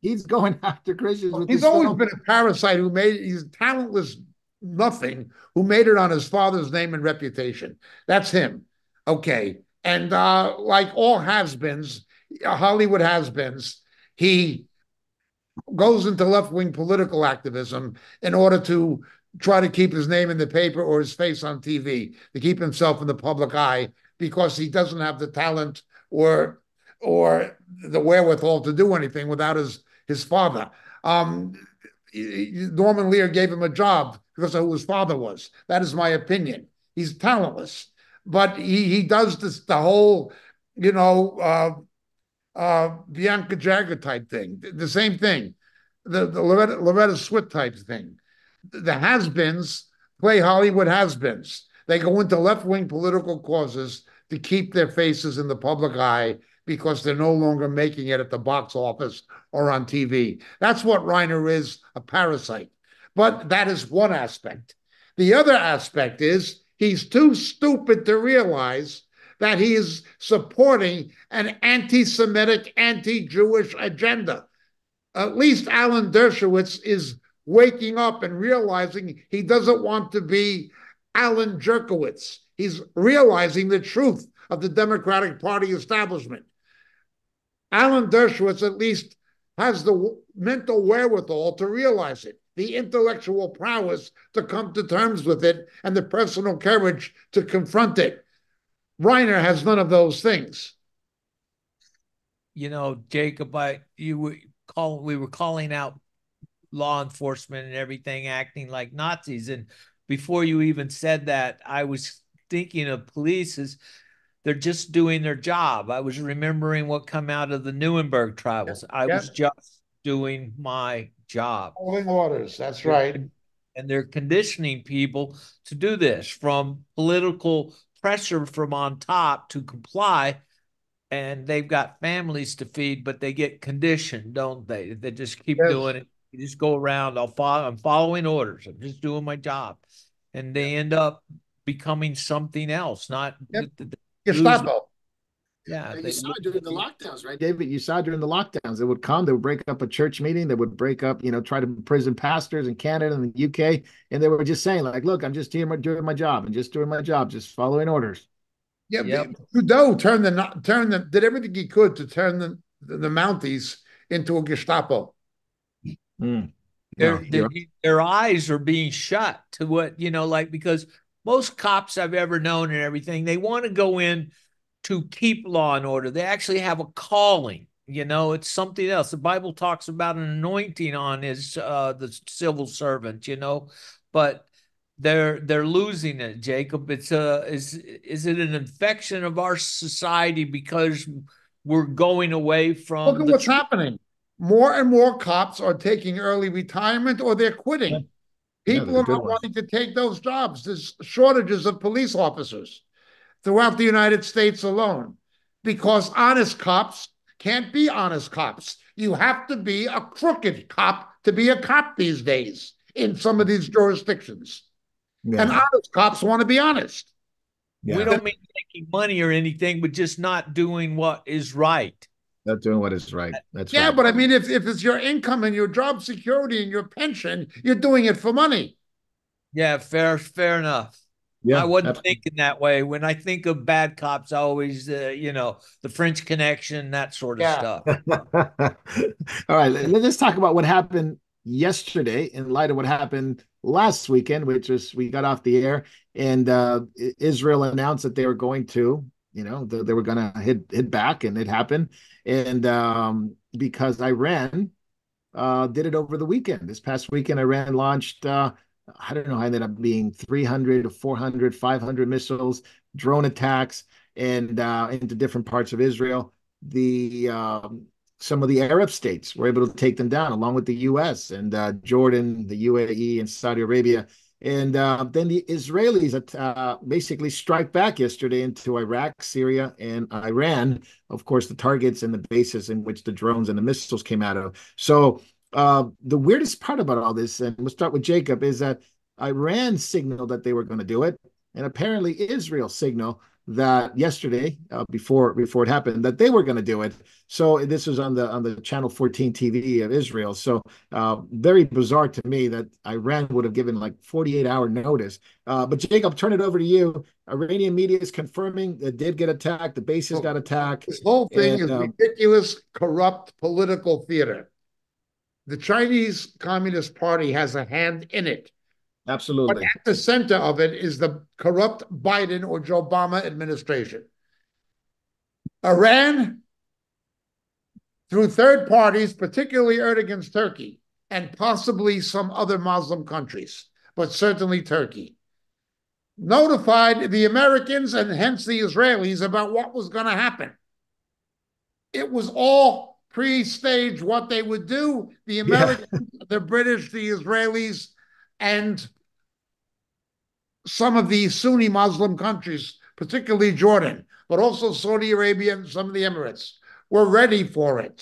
He's going after Christians. Well, with he's always film. been a parasite who made, he's talentless nothing, who made it on his father's name and reputation. That's him. Okay. And uh, like all has-beens, Hollywood has-beens, he goes into left-wing political activism in order to try to keep his name in the paper or his face on T V, to keep himself in the public eye, because he doesn't have the talent or or the wherewithal to do anything without his, his father. Um, Norman Lear gave him a job because of who his father was. That is my opinion. He's talentless. But he, he does this, the whole, you know, uh, uh, Bianca Jagger type thing, the, the same thing, the, the Loretta, Loretta Swit type thing. The has-beens play Hollywood has-beens. They go into left-wing political causes to keep their faces in the public eye because they're no longer making it at the box office or on T V. That's what Reiner is, a parasite. But that is one aspect. The other aspect is he's too stupid to realize that he is supporting an anti-Semitic, anti-Jewish agenda. At least Alan Dershowitz is waking up and realizing he doesn't want to be Alan Jerkowitz. He's realizing the truth of the Democratic Party establishment. Alan Dershowitz at least has the mental wherewithal to realize it, the intellectual prowess to come to terms with it, and the personal courage to confront it. Reiner has none of those things. You know, Jacob, I, you were call, we were calling out law enforcement and everything acting like Nazis. And before you even said that, I was thinking of police as they're just doing their job. I was remembering what come out of the Nuremberg trials. I yep. was just doing my job. Following orders, that's right. And they're conditioning people to do this, from political pressure from on top to comply. And they've got families to feed, but they get conditioned, don't they? They just keep yes. doing it. You just go around, I'll follow, I'm following orders. I'm just doing my job. And they end up becoming something else, not yep. the, the Gestapo. Yeah. You saw it during the lockdowns, right, David? You saw it during the lockdowns. They would come, they would break up a church meeting, they would break up, you know, try to imprison pastors in Canada and the U K. And they were just saying, like, look, I'm just here doing my job and just doing my job, just following orders. Yeah, yep. Trudeau turned the turned the did everything he could to turn the the Mounties into a Gestapo. Mm. Their, yeah, their, yeah. their eyes are being shut to what, you know, like, because most cops I've ever known and everything, they want to go in to keep law and order. They actually have a calling, you know, it's something else. The Bible talks about an anointing on his, uh, the civil servant, you know, but they're, they're losing it, Jacob. It's a, is, is it an infection of our society because we're going away from Look at what's happening. More and more cops are taking early retirement or they're quitting. People yeah, are not wanting to take those jobs. There's shortages of police officers throughout the United States alone because honest cops can't be honest cops. You have to be a crooked cop to be a cop these days in some of these jurisdictions. Yeah. And honest cops want to be honest. Yeah. We don't mean taking money or anything, but just not doing what is right. Not doing what is right. That's yeah, right. But I mean, if, if it's your income and your job security and your pension, you're doing it for money. Yeah, fair, fair enough. Yeah, I wasn't absolutely. thinking that way. When I think of bad cops, I always, uh, you know, the French Connection, that sort of yeah. stuff. All right, let's talk about what happened yesterday in light of what happened last weekend, which was we got off the air, and uh, Israel announced that they were going to, you know, they, they were going to hit hit back, and it happened. And um, because Iran uh, did it over the weekend, this past weekend, Iran launched. Uh, I don't know, I ended up being three hundred, four hundred, five hundred missiles, drone attacks, and uh, into different parts of Israel. The um, some of the Arab states were able to take them down, along with the U S and uh, Jordan, the U A E, and Saudi Arabia. And uh, then the Israelis uh, basically strike back yesterday into Iraq, Syria, and Iran. Of course, the targets and the bases in which the drones and the missiles came out of. So Uh, the weirdest part about all this, and we'll start with Jacob, is that Iran signaled that they were going to do it, and apparently Israel signaled that yesterday, uh, before before it happened, that they were going to do it. So this was on the on the Channel fourteen T V of Israel. So uh, very bizarre to me that Iran would have given like forty-eight hour notice. Uh, but Jacob, turn it over to you. Iranian media is confirming it did get attacked. The bases got attacked. This whole thing and, is um, ridiculous, corrupt political theater. The Chinese Communist Party has a hand in it. Absolutely. But at the center of it is the corrupt Biden or Joe Obama administration. Iran, through third parties, particularly Erdogan's Turkey, and possibly some other Muslim countries, but certainly Turkey, notified the Americans and hence the Israelis about what was going to happen. It was all pre-stage what they would do, the Americans, yeah. the British, the Israelis, and some of the Sunni Muslim countries, particularly Jordan, but also Saudi Arabia and some of the Emirates, were ready for it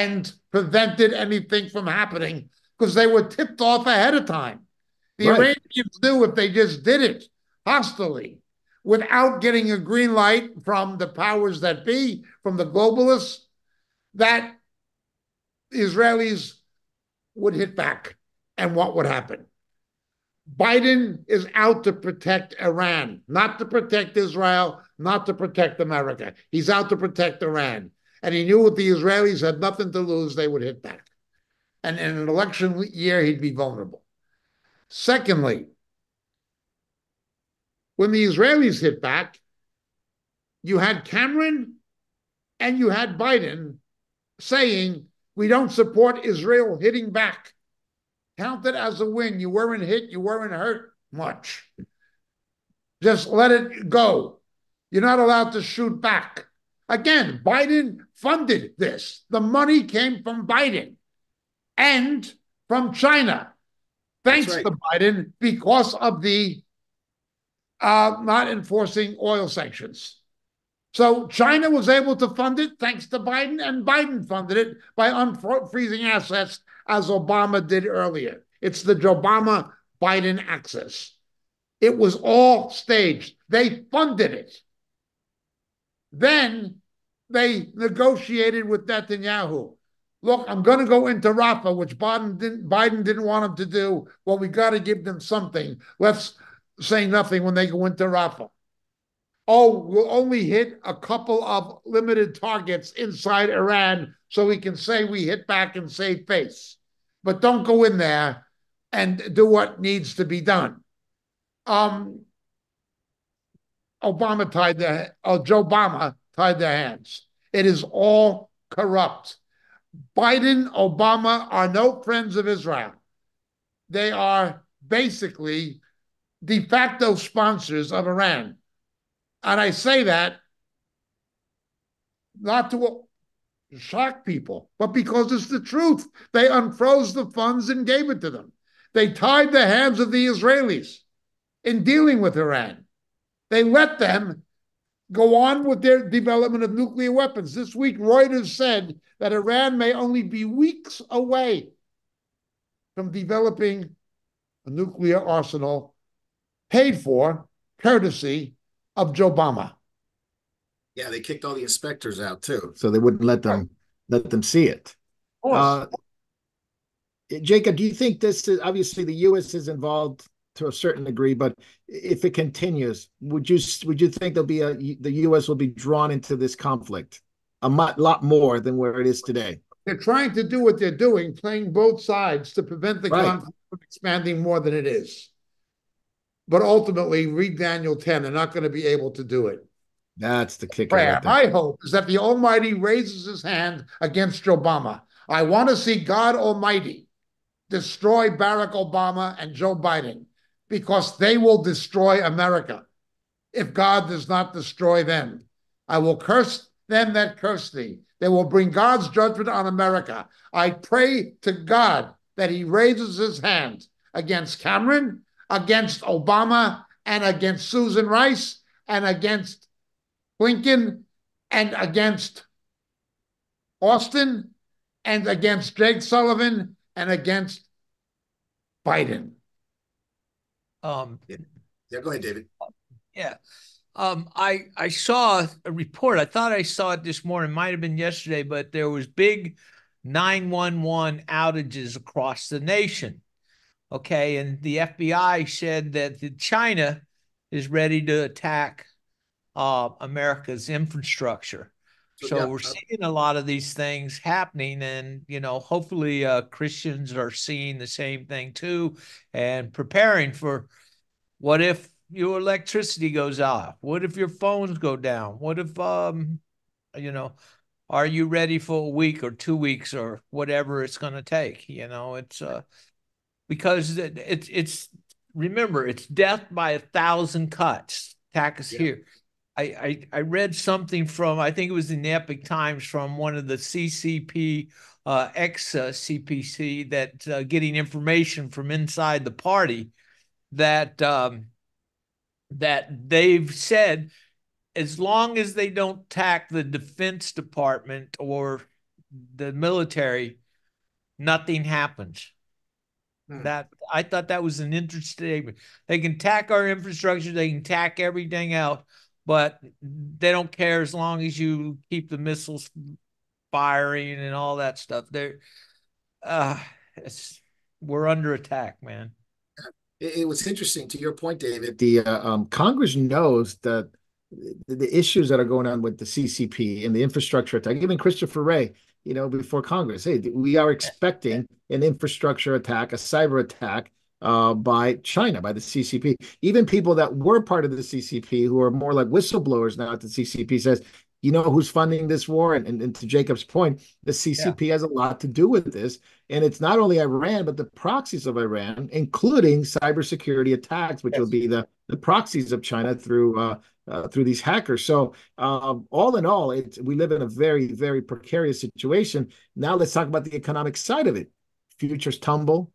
and prevented anything from happening because they were tipped off ahead of time. The right. Iranians knew if they just did it hostilely, without getting a green light from the powers that be, from the globalists, that Israelis would hit back, and what would happen? Biden is out to protect Iran, not to protect Israel, not to protect America. He's out to protect Iran. And he knew if the Israelis had nothing to lose, they would hit back. And in an election year, he'd be vulnerable. Secondly, when the Israelis hit back, you had Cameron and you had Biden saying, we don't support Israel hitting back. Count it as a win. You weren't hit. You weren't hurt much. Just let it go. You're not allowed to shoot back. Again, Biden funded this. The money came from Biden and from China. Thanks right. to Biden because of the uh, not enforcing oil sanctions. So China was able to fund it thanks to Biden, and Biden funded it by unfreezing assets as Obama did earlier. It's the Obama-Biden axis. It was all staged. They funded it. Then they negotiated with Netanyahu. Look, I'm going to go into Rafah, which Biden didn't, Biden didn't want him to do. Well, we got to give them something. Let's say nothing when they go into Rafah. Oh, we'll only hit a couple of limited targets inside Iran so we can say we hit back and save face. But don't go in there and do what needs to be done. Um, Obama tied their, or Joe Obama tied their hands. It is all corrupt. Biden, Obama are no friends of Israel. They are basically de facto sponsors of Iran. And I say that not to shock people, but because it's the truth. They unfroze the funds and gave it to them. They tied the hands of the Israelis in dealing with Iran. They let them go on with their development of nuclear weapons. This week, Reuters said that Iran may only be weeks away from developing a nuclear arsenal paid for, courtesy of Joe Obama. Yeah, they kicked all the inspectors out too, so they wouldn't let them right. let them see it. Uh, Jacob, do you think this is obviously the U S is involved to a certain degree, but if it continues, would you would you think there'll be a the U S will be drawn into this conflict a lot more than where it is today? They're trying to do what they're doing, playing both sides to prevent the right. conflict from expanding more than it is. But ultimately, read Daniel ten, they're not going to be able to do it. That's the kicker. Prayer, my hope is that the Almighty raises his hand against Obama. I want to see God Almighty destroy Barack Obama and Joe Biden, because they will destroy America if God does not destroy them. I will curse them that curse thee. They will bring God's judgment on America. I pray to God that he raises his hand against Cameron, against Obama, and against Susan Rice, and against Blinken, and against Austin, and against Jake Sullivan, and against Biden. Um, yeah, go ahead, David. Yeah. Um, I, I saw a report. I thought I saw it this morning. It might have been yesterday, but there was big nine one one outages across the nation. Okay, and the F B I said that China is ready to attack uh, America's infrastructure. So, so yeah, we're uh, seeing a lot of these things happening, and, you know, hopefully uh, Christians are seeing the same thing too and preparing for what if your electricity goes off? What if your phones go down? What if, um, you know, are you ready for a week or two weeks or whatever it's going to take? You know, it's... Uh, Because it's, it's remember, it's death by a thousand cuts. Attack us yeah. here. I, I, I read something from, I think it was in the Epic Times, from one of the C C P, uh, ex-C P C, that uh, getting information from inside the party that um, that they've said, as long as they don't attack the Defense Department or the military, nothing happens. That I thought that was an interesting statement. They can attack our infrastructure, they can attack everything else, but they don't care as long as you keep the missiles firing and all that stuff. They're, uh, it's, we're under attack, man. It, it was interesting to your point, David. The uh, um, Congress knows that the, the issues that are going on with the C C P and the infrastructure attack, even Christopher Wray, you know, before Congress, hey, we are expecting an infrastructure attack, a cyber attack uh, by China, by the C C P. Even people that were part of the C C P, who are more like whistleblowers now at the C C P, says, you know, who's funding this war? And, and, and to Jacob's point, the C C P yeah. has a lot to do with this. And it's not only Iran, but the proxies of Iran, including cybersecurity attacks, which yes. will be the, the proxies of China through uh, Uh, through these hackers. So um, all in all, it's, we live in a very, very precarious situation. Now let's talk about the economic side of it. Futures tumble,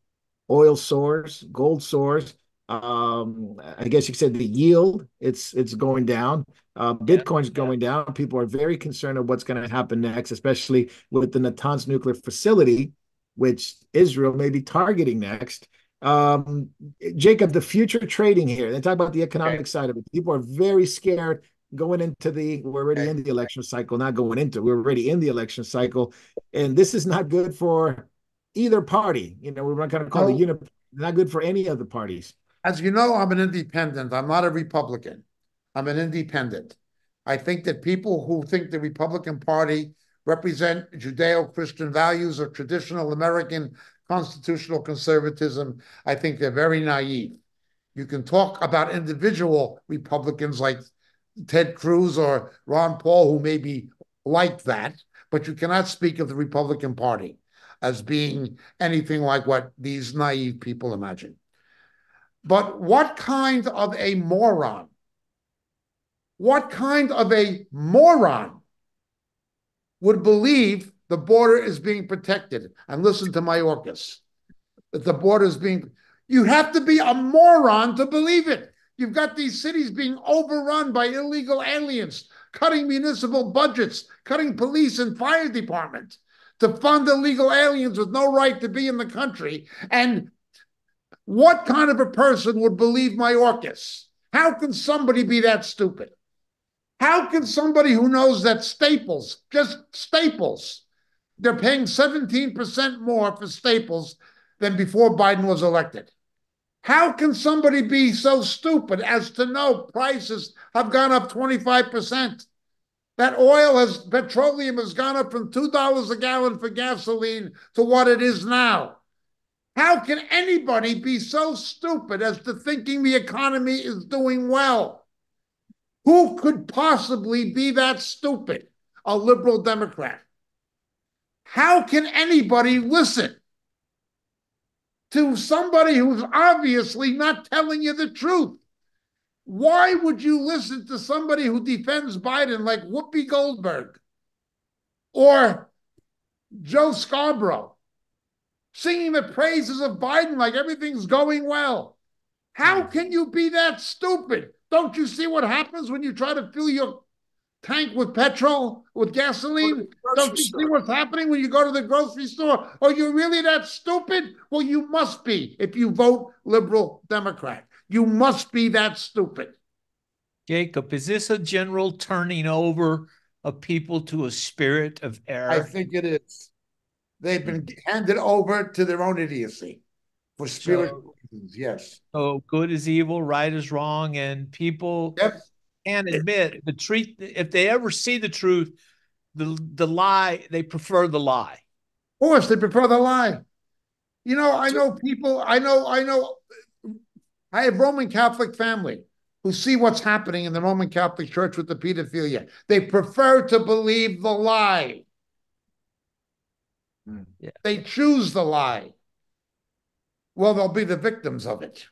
oil soars, gold soars. Um, I guess you said the yield, it's it's going down. Uh, Bitcoin's yeah. going down. People are very concerned of what's going to happen next, especially with the Natanz nuclear facility, which Israel may be targeting next. Um, Jacob, the future trading here, they talk about the economic okay. side of it. People are very scared going into the, we're already okay. in the election cycle, not going into, we're already in the election cycle. And this is not good for either party. You know, we're not going to call no. the unit, not good for any of the parties. As you know, I'm an independent. I'm not a Republican. I'm an independent. I think that people who think the Republican Party represent Judeo-Christian values or traditional American constitutional conservatism, I think they're very naive. You can talk about individual Republicans like Ted Cruz or Ron Paul, who may be like that, but you cannot speak of the Republican Party as being anything like what these naive people imagine. But what kind of a moron, what kind of a moron would believe the border is being protected? And listen to Mayorkas. That the border is being... You have to be a moron to believe it. You've got these cities being overrun by illegal aliens, cutting municipal budgets, cutting police and fire departments to fund illegal aliens with no right to be in the country. And what kind of a person would believe Mayorkas? How can somebody be that stupid? How can somebody who knows that Staples, just Staples, they're paying seventeen percent more for Staples than before Biden was elected. How can somebody be so stupid as to know prices have gone up twenty-five percent? That oil has, petroleum has gone up from two dollars a gallon for gasoline to what it is now. How can anybody be so stupid as to thinking the economy is doing well? Who could possibly be that stupid? A liberal Democrat. How can anybody listen to somebody who's obviously not telling you the truth? Why would you listen to somebody who defends Biden like Whoopi Goldberg or Joe Scarborough, singing the praises of Biden like everything's going well? How can you be that stupid? Don't you see what happens when you try to fill your tank with petrol, with gasoline? Don't you see what's happening when you go to the grocery store? Are you really that stupid? Well, you must be if you vote liberal Democrat. You must be that stupid. Jacob, is this a general turning over of people to a spirit of error? I think it is. They've been handed over to their own idiocy for spiritual reasons, yes. So good is evil, right is wrong, and people yep. can't admit the truth. If they ever see the truth, the, the lie, they prefer the lie. Of course, they prefer the lie. You know, I know people, I know, I know... I have Roman Catholic family who see what's happening in the Roman Catholic Church with the pedophilia. They prefer to believe the lie. Yeah. They choose the lie. Well, they'll be the victims of it.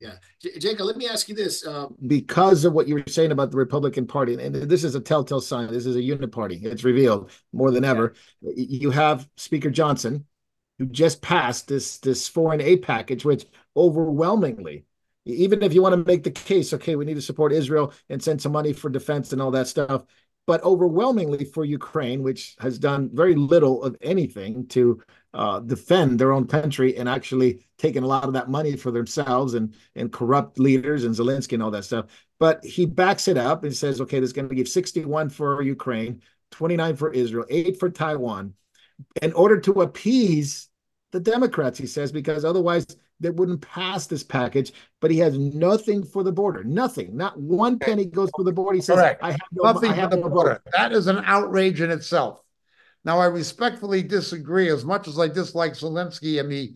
Yeah. J Jacob, let me ask you this. Um, because of what you were saying about the Republican Party, and this is a telltale sign, this is a unit party. It's revealed more than yeah. ever. You have Speaker Johnson, who just passed this, this foreign aid package, which overwhelmingly, even if you want to make the case, okay, we need to support Israel and send some money for defense and all that stuff, but overwhelmingly for Ukraine, which has done very little of anything to uh, defend their own country and actually taken a lot of that money for themselves and, and corrupt leaders and Zelensky and all that stuff. But he backs it up and says, okay, there's going to give sixty-one for Ukraine, twenty-nine for Israel, eight for Taiwan, in order to appease the Democrats, he says, because otherwise they wouldn't pass this package. But he has nothing for the border, nothing, not one penny goes for the border. He says, correct. I have no, nothing I have for the no border. Vote. That is an outrage in itself. Now, I respectfully disagree as much as I dislike Zelensky and the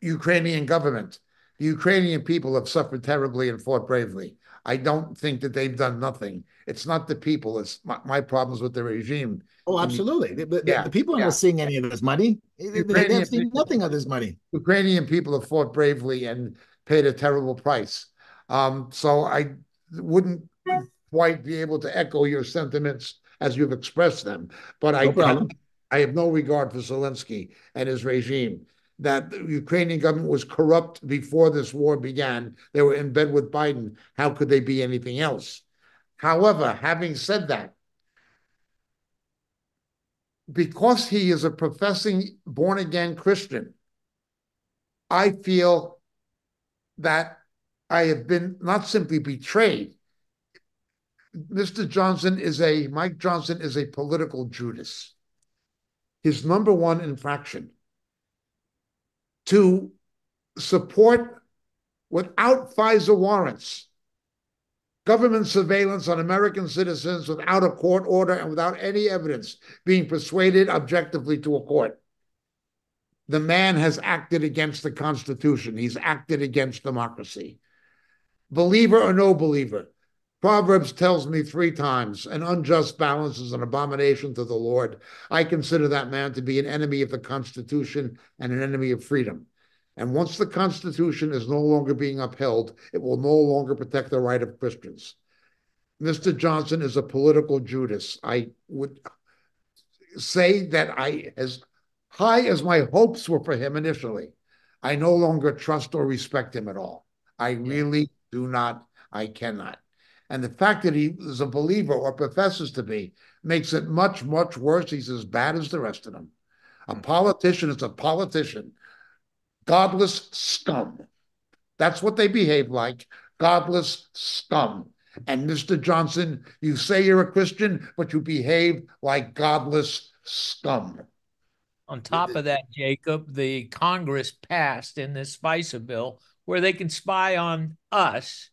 Ukrainian government. The Ukrainian people have suffered terribly and fought bravely. I don't think that they've done nothing. It's not the people. It's my, my problems with the regime. Oh, absolutely. The, the, yeah, the people aren't yeah. seeing any of this money. Ukrainian they have seen people, nothing of this money. Ukrainian people have fought bravely and paid a terrible price. Um, so I wouldn't quite be able to echo your sentiments as you've expressed them. But no I, problem. I have no regard for Zelensky and his regime. That the Ukrainian government was corrupt before this war began. They were in bed with Biden. How could they be anything else? However, having said that, because he is a professing born-again Christian, I feel that I have been not simply betrayed. Mister Johnson is a, Mike Johnson is a political Judas. His number one infraction to support, without FISA warrants, government surveillance on American citizens without a court order and without any evidence being persuaded objectively to a court. The man has acted against the Constitution. He's acted against democracy. Believer or no believer, Proverbs tells me three times, an unjust balance is an abomination to the Lord. I consider that man to be an enemy of the Constitution and an enemy of freedom. And once the Constitution is no longer being upheld, it will no longer protect the right of Christians. Mister Johnson is a political Judas. I would say that I, as high as my hopes were for him initially, I no longer trust or respect him at all. I really do not. I cannot. And the fact that he is a believer or professes to be makes it much, much worse. He's as bad as the rest of them. A politician is a politician. Godless scum. That's what they behave like. Godless scum. And Mister Johnson, you say you're a Christian, but you behave like godless scum. On top of that, Jacob, the Congress passed in this FISA bill where they can spy on us,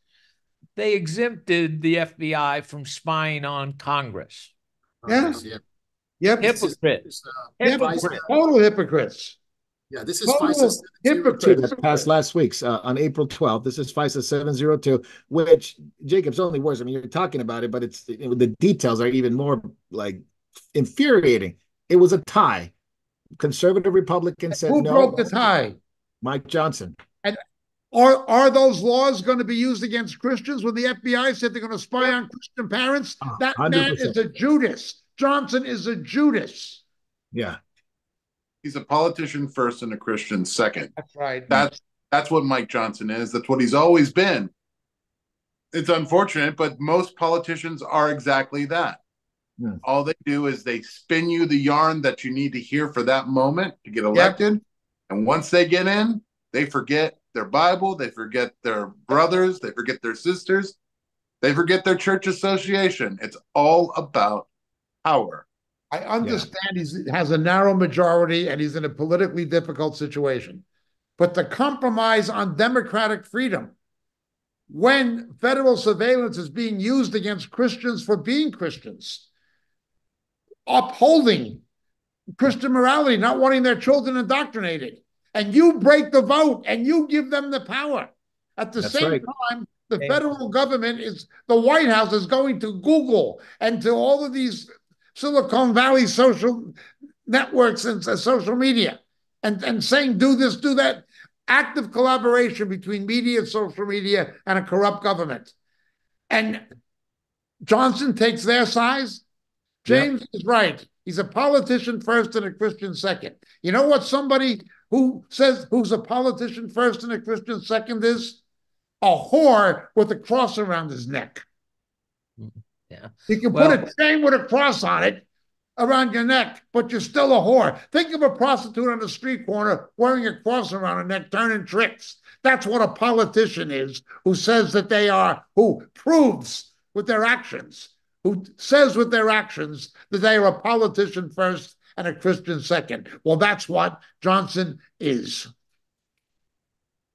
they exempted the F B I from spying on Congress. Yes. Yep. Yep. Hypocrites. Uh, hypocrite. Total hypocrites. Yeah, this is FISA seven oh two. This passed last week's uh, on April twelfth. This is FISA seven oh two, which, Jacob's only worse. I mean, you're talking about it, but it's it, the details are even more, like, infuriating. It was a tie. Conservative Republicans said no. Who broke the tie? Mike Johnson. And are, are those laws going to be used against Christians when the F B I said they're going to spy on Christian parents? Oh, that one hundred percent. Man is a Judas. Johnson is a Judas. Yeah. He's a politician first and a Christian second. That's right. That's that's what Mike Johnson is. That's what he's always been. It's unfortunate, but most politicians are exactly that. Yeah. All they do is they spin you the yarn that you need to hear for that moment to get elected. Yep. And once they get in, they forget their Bible. They forget their brothers. They forget their sisters. They forget their church association. It's all about power. I understand yeah. he has a narrow majority and he's in a politically difficult situation. But the compromise on democratic freedom, when federal surveillance is being used against Christians for being Christians, upholding Christian morality, not wanting their children indoctrinated, and you break the vote and you give them the power. At the That's same right. time, the Amen. Federal government is, the White House is going to Google and to all of these Silicon Valley social networks and uh, social media and, and saying, do this, do that. Active collaboration between media and social media and a corrupt government. And Johnson takes their size. James yep. is right. He's a politician first and a Christian second. You know what somebody who says who's a politician first and a Christian second is? A whore with a cross around his neck. Mm-hmm. Yeah. You can well, put a chain with a cross on it around your neck, but you're still a whore. Think of a prostitute on the street corner wearing a cross around her neck, turning tricks. That's what a politician is who says that they are, who proves with their actions, who says with their actions that they are a politician first and a Christian second. Well, that's what Johnson is.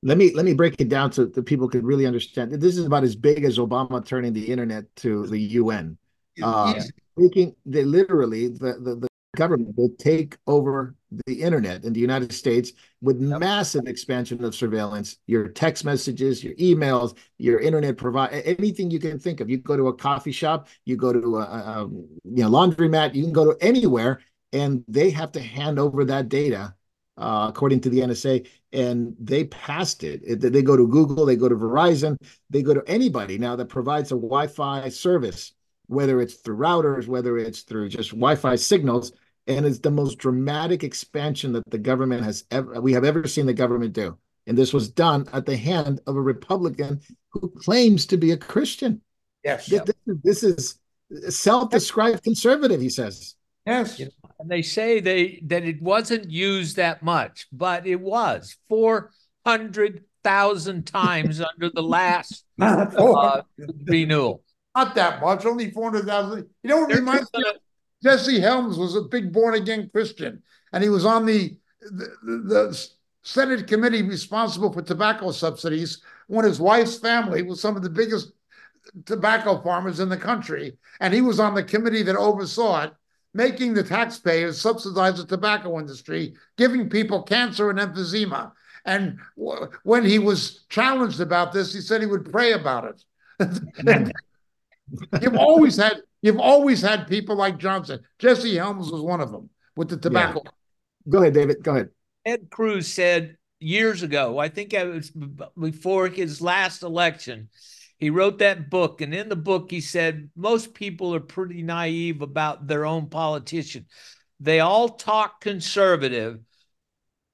Let me let me break it down so that people could really understand. This is about as big as Obama turning the internet to the U N. Uh, yeah. Speaking, they literally the, the the government will take over the internet in the United States with massive expansion of surveillance. Your text messages, your emails, your internet provide anything you can think of. You go to a coffee shop, you go to a, a you know laundromat, you can go to anywhere, and they have to hand over that data. Uh, according to the N S A, and they passed it. it. They go to Google, they go to Verizon, they go to anybody now that provides a Wi-Fi service, whether it's through routers, whether it's through just Wi-Fi signals, and it's the most dramatic expansion that the government has ever, we have ever seen the government do. And this was done at the hand of a Republican who claims to be a Christian. Yes. This, this is self-described conservative, he says. Yes. And they say they that it wasn't used that much, but it was four hundred thousand times under the last uh, renewal. Not that much, only four hundred thousand. You know what reminds me of? Jesse Helms was a big born-again Christian, and he was on the, the, the Senate committee responsible for tobacco subsidies when his wife's family was some of the biggest tobacco farmers in the country, and he was on the committee that oversaw it, making the taxpayers subsidize the tobacco industry, giving people cancer and emphysema. And w when he was challenged about this, he said he would pray about it. you've always had you've always had people like Johnson. Jesse Helms was one of them with the tobacco. Yeah. Go ahead, David. Go ahead. Ted Cruz said years ago, I think it was before his last election, he wrote that book, and in the book he said, most people are pretty naive about their own politician. They all talk conservative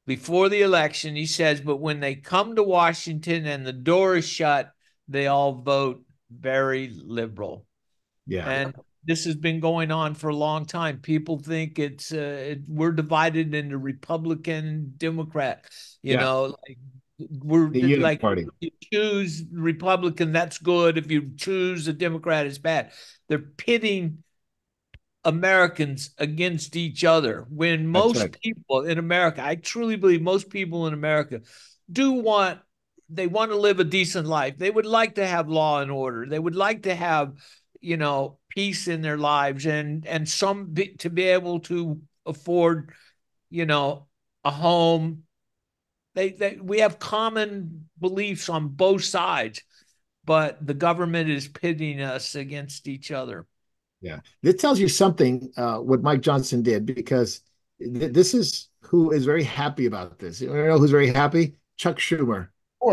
before the election, he says, but when they come to Washington and the door is shut, they all vote very liberal. Yeah. And this has been going on for a long time. People think it's, uh, it, we're divided into Republican, Democrat, you yeah. know, like, we're like party. If you choose Republican, that's good. If you choose a Democrat, it's bad. They're pitting Americans against each other when most right. people in America, I truly believe most people in America do want they want to live a decent life. They would like to have law and order. They would like to have, you know, peace in their lives, and and some be, to be able to afford, you know, a home. They, they we have common beliefs on both sides, but the government is pitting us against each other. Yeah, this tells you something, uh, what Mike Johnson did, because th this is who is very happy about this. You know who's very happy? Chuck Schumer.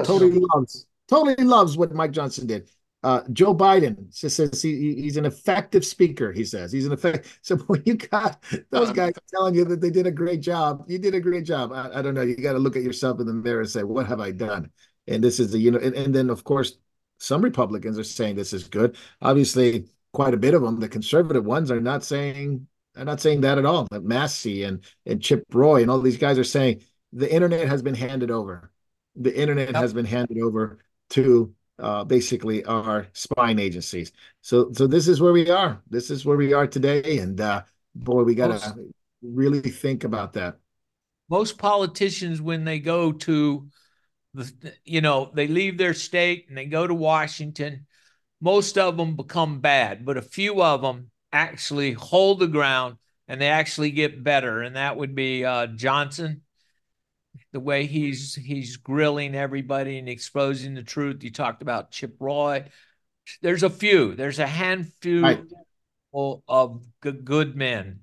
Totally loves, totally loves what Mike Johnson did. Uh, Joe Biden just says he, he's an effective speaker. He says he's an effective. So when you got those guys telling you that they did a great job, you did a great job. I, I don't know. You got to look at yourself in the mirror and say, what have I done? And this is the, you know, and, and then of course, some Republicans are saying this is good. Obviously, quite a bit of them, the conservative ones, are not saying, they're not saying that at all. Like Massey and, and Chip Roy and all these guys are saying the internet has been handed over. The internet yep. has been handed over to uh, basically our spying agencies. So, so this is where we are. This is where we are today. And uh, boy, we got to really think about that. Most politicians, when they go to, the, you know, they leave their state and they go to Washington, most of them become bad, but a few of them actually hold the ground and they actually get better. And that would be uh, Johnson. The way he's he's grilling everybody and exposing the truth. You talked about Chip Roy. There's a few. There's a handful right. of good men.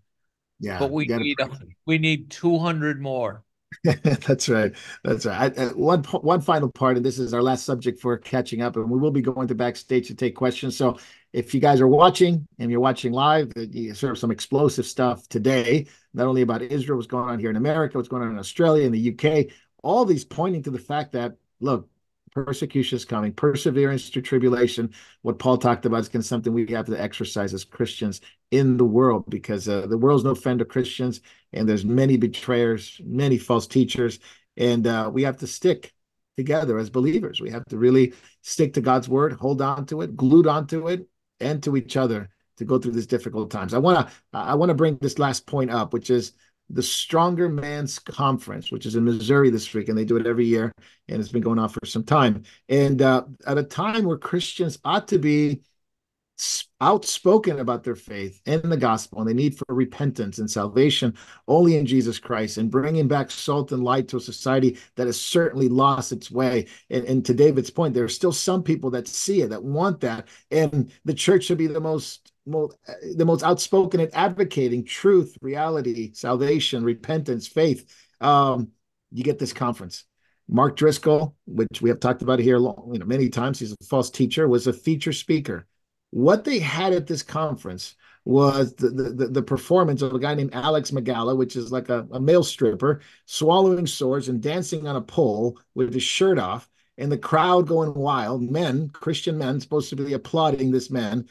Yeah, but we need a, we need two hundred more. That's right. That's right. I, I, one one final part, and this is our last subject for catching up, and we will be going to backstage to take questions. So if you guys are watching and you're watching live, you serve some explosive stuff today, not only about Israel, what's going on here in America, what's going on in Australia, in the U K, all these pointing to the fact that, look, persecution is coming, perseverance through tribulation. What Paul talked about is something we have to exercise as Christians in the world, because uh, the world's no friend of Christians, and there's many betrayers, many false teachers, and uh, we have to stick together as believers. We have to really stick to God's word, hold on to it, glued onto it, and to each other to go through these difficult times. I want to I want to bring this last point up, which is the Stronger Man's Conference, which is in Missouri this week, and they do it every year, and it's been going on for some time. And uh, at a time where Christians ought to be outspoken about their faith and the gospel and the need for repentance and salvation only in Jesus Christ, and bringing back salt and light to a society that has certainly lost its way. And, and to David's point, there are still some people that see it, that want that, and the church should be the most the most outspoken at advocating truth, reality, salvation, repentance, faith. Um, you get this conference. Mark Driscoll, which we have talked about here long, you know, many times, he's a false teacher, was a feature speaker. What they had at this conference was the, the, the performance of a guy named Alex Magala, which is like a, a male stripper, swallowing swords and dancing on a pole with his shirt off, and the crowd going wild, men, Christian men, supposed to be applauding this man.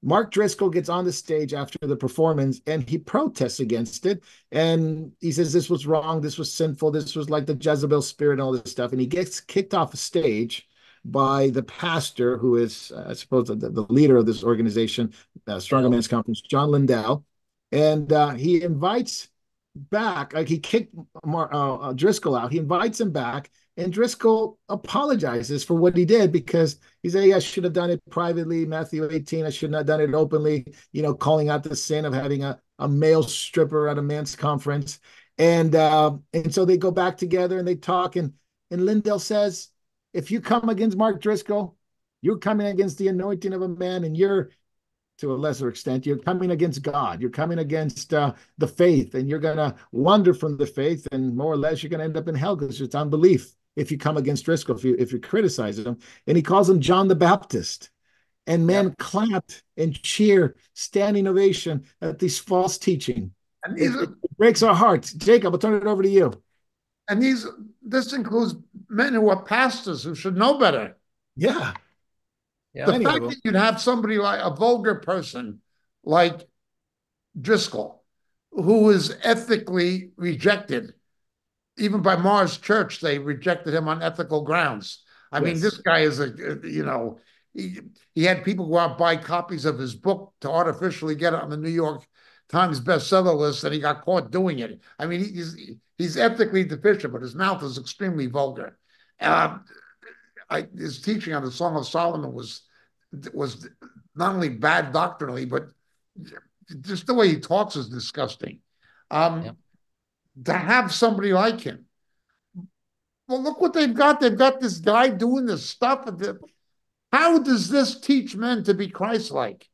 Mark Driscoll gets on the stage after the performance and he protests against it. And he says, this was wrong. This was sinful. This was like the Jezebel spirit and all this stuff. And he gets kicked off the stage by the pastor, who is, uh, I suppose, the, the leader of this organization, uh, Stronger Man's Conference, John Lindell. And uh, he invites back, like he kicked Mar uh, Driscoll out. He invites him back. And Driscoll apologizes for what he did, because he said, yeah, I should have done it privately, Matthew eighteen, I should not have done it openly, you know, calling out the sin of having a, a male stripper at a man's conference. And uh, and so they go back together and they talk. And, and Lindell says, if you come against Mark Driscoll, you're coming against the anointing of a man, and you're, to a lesser extent, you're coming against God. You're coming against uh, the faith, and you're going to wander from the faith, and more or less you're going to end up in hell because it's unbelief. If you come against Driscoll, if you, if you criticize him. And he calls him John the Baptist. And men yeah. clapped and cheer, standing ovation at these false teaching. And these it, are, it breaks our hearts. Jacob, I'll turn it over to you. And these, this includes men who are pastors who should know better. Yeah. yeah. The fact that you'd have somebody like a vulgar person like Driscoll, who is ethically rejected. Even by Mars Church, they rejected him on ethical grounds. I yes. mean, this guy is a, you know, he, he had people go out buy copies of his book to artificially get it on the New York Times bestseller list, and he got caught doing it. I mean, he's he's ethically deficient, but his mouth is extremely vulgar. Uh, I, his teaching on the Song of Solomon was was not only bad doctrinally, but just the way he talks is disgusting. Um, yeah. To have somebody like him. Well, look what they've got. They've got this guy doing this stuff. How does this teach men to be Christ-like?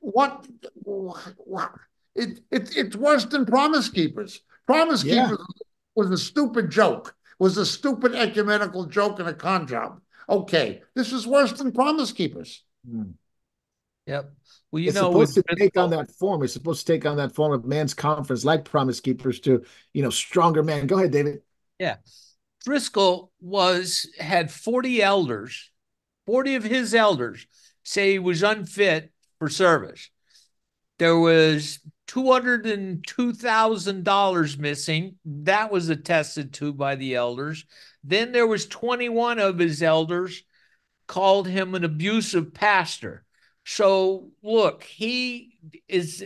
What? What? It, it, it's worse than Promise Keepers. Promise yeah. Keepers was a stupid joke, was a stupid ecumenical joke and a con job. Okay, this is worse than Promise Keepers. Mm. Yep. Well, you it's know, supposed to take on that form. It's supposed to take on that form of man's conference, like Promise Keepers, to, you know, stronger man. Go ahead, David. Yeah. Driscoll was had forty elders, forty of his elders say he was unfit for service. There was two hundred two thousand dollars missing. That was attested to by the elders. Then there was twenty-one of his elders called him an abusive pastor. So look, he is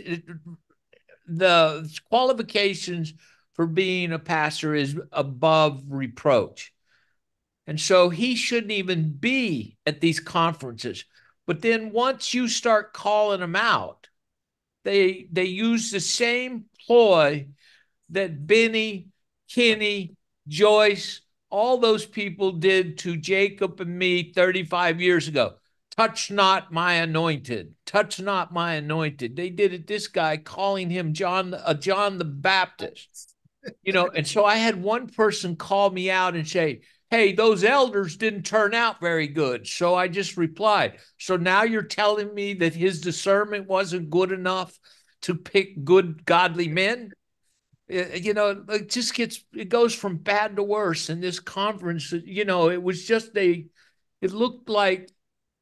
the qualifications for being a pastor is above reproach. And so he shouldn't even be at these conferences. But then once you start calling them out, they they use the same ploy that Benny, Kenny, Joyce, all those people did to Jacob and me thirty-five years ago. Touch not my anointed. Touch not my anointed. They did it. This guy calling him John, uh, John the Baptist. You know, and so I had one person call me out and say, hey, those elders didn't turn out very good. So I just replied, so now you're telling me that his discernment wasn't good enough to pick good, godly men? You know, it just gets, it goes from bad to worse. And this conference, you know, it was just a, it looked like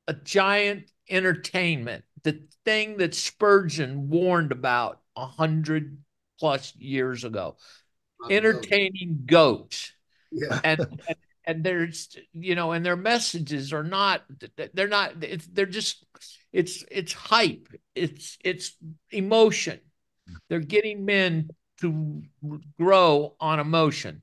a giant entertainment, the thing that Spurgeon warned about a hundred plus years ago. Entertaining goats. Yeah. and, and and there's, you know, and their messages are not, they're not, it's, they're just, it's, it's hype. It's, it's emotion. They're getting men to grow on emotion.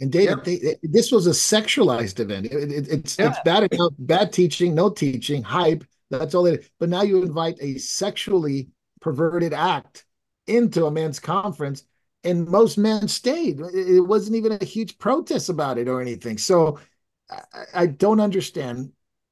And David, yeah. they, this was a sexualized event. It, it, it's, yeah. it's bad enough, bad teaching, no teaching, hype. That's all it is. But now you invite a sexually perverted act into a men's conference. And most men stayed. It wasn't even a huge protest about it or anything. So I, I don't understand,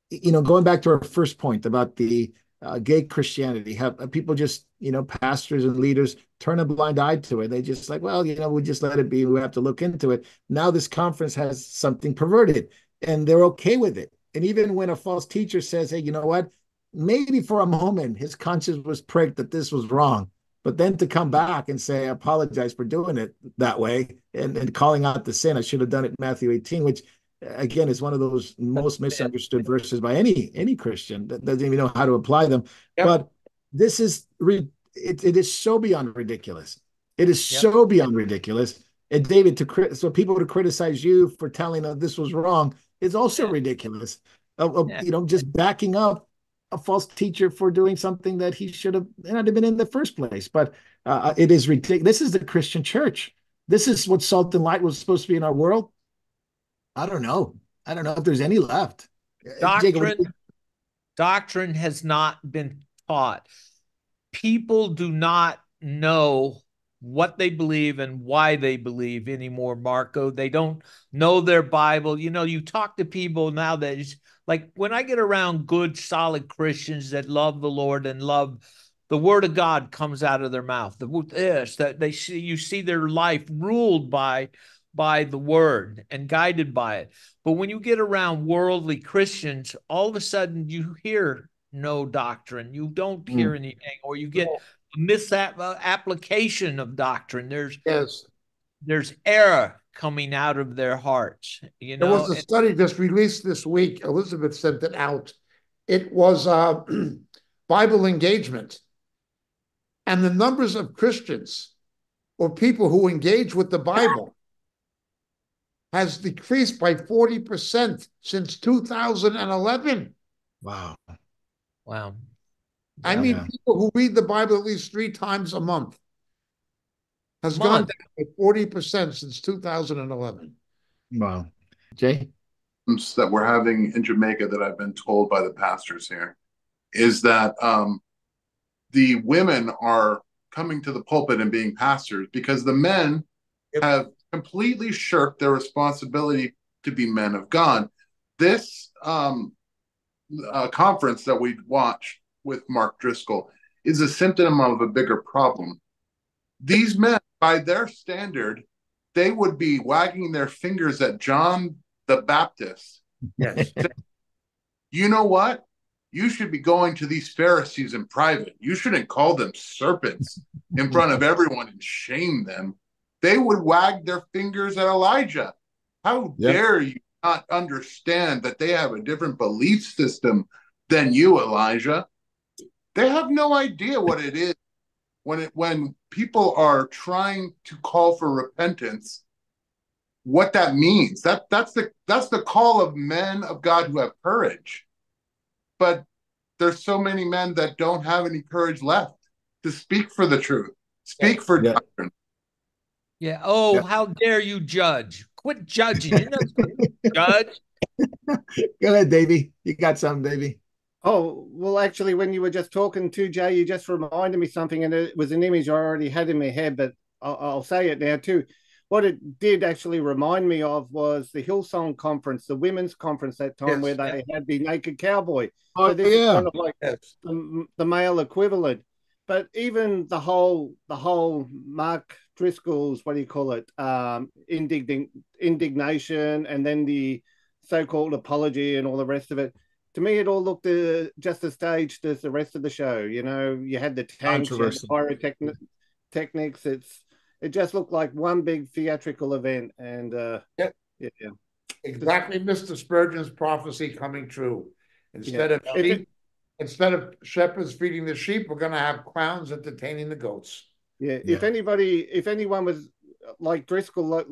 you know, going back to our first point about the uh, gay Christianity, have uh, people just, you know, pastors and leaders turn a blind eye to it. They just like, well, you know, we just let it be. We have to look into it. Now this conference has something perverted and they're okay with it. And even when a false teacher says, hey, you know what, maybe for a moment his conscience was pricked that this was wrong. But then to come back and say, I apologize for doing it that way and, and calling out the sin, I should have done it in Matthew eighteen, which, again, is one of those most misunderstood verses by any any Christian that doesn't even know how to apply them. Yep. But this is, it, it is so beyond ridiculous. It is yep. so beyond ridiculous. And David, to so people to criticize you for telling them this was wrong is also yeah. ridiculous. Uh, uh, yeah. You know, just backing up a false teacher for doing something that he should have not been in the first place. But uh, it is ridiculous. This is the Christian church. This is what salt and light was supposed to be in our world. I don't know. I don't know if there's any left. Doctrine, Jacob, doctrine has not been taught. People do not know what they believe and why they believe anymore, Marco. They don't know their Bible. You know, you talk to people now that it's, like when I get around good, solid Christians that love the Lord and love the Word of God comes out of their mouth. The yes, that they see you see their life ruled by by the Word and guided by it. But when you get around worldly Christians, all of a sudden you hear no doctrine. You don't hear mm. anything, or you get a misapplication of doctrine. There's yes. there's error coming out of their hearts. You know, there was a study just released this week. Elizabeth sent it out. It was uh, Bible engagement. And the numbers of Christians or people who engage with the Bible has decreased by forty percent since two thousand eleven. Wow. Wow. I yeah, mean, yeah. people who read the Bible at least three times a month has gone down by forty percent since two thousand eleven. Wow. Jay? that we're having in Jamaica that I've been told by the pastors here is that um, the women are coming to the pulpit and being pastors because the men yep. have completely shirked their responsibility to be men of God. This um, uh, conference that we watched with Mark Driscoll is a symptom of a bigger problem. These men, by their standard, they would be wagging their fingers at John the Baptist. Yes. Saying, you know what? You should be going to these Pharisees in private. You shouldn't call them serpents in front of everyone and shame them. They would wag their fingers at Elijah. How yep. dare you not understand that they have a different belief system than you, Elijah? They have no idea what it is when it when people are trying to call for repentance. What that means, that that's the that's the call of men of God who have courage. But there's so many men that don't have any courage left to speak for the truth, speak yeah. for yeah. doctrine. Yeah. Oh, yeah. How dare you judge? Quit judging. You know, judge. Go ahead, Davey. You got something, Davey. Oh, well, actually, when you were just talking to Jay, you just reminded me something, and it was an image I already had in my head, but I'll, I'll say it now too. What it did actually remind me of was the Hillsong conference, the women's conference that time yes, where they yeah. had the naked cowboy. Oh, so this yeah. is kind of like yes. the, the male equivalent. But even the whole the whole Mark Driscoll's, what do you call it, um, indign indignation and then the so-called apology and all the rest of it, to me it all looked uh, just as staged as the rest of the show. You know, you had the tanks, you had the pyrotechnics, techniques, it's... It just looked like one big theatrical event, and uh, yep. yeah, exactly, Mister Spurgeon's prophecy coming true. Instead yeah. of sheep, it, instead of shepherds feeding the sheep, we're going to have clowns entertaining the goats. Yeah. yeah, if anybody, if anyone was like Driscoll, like,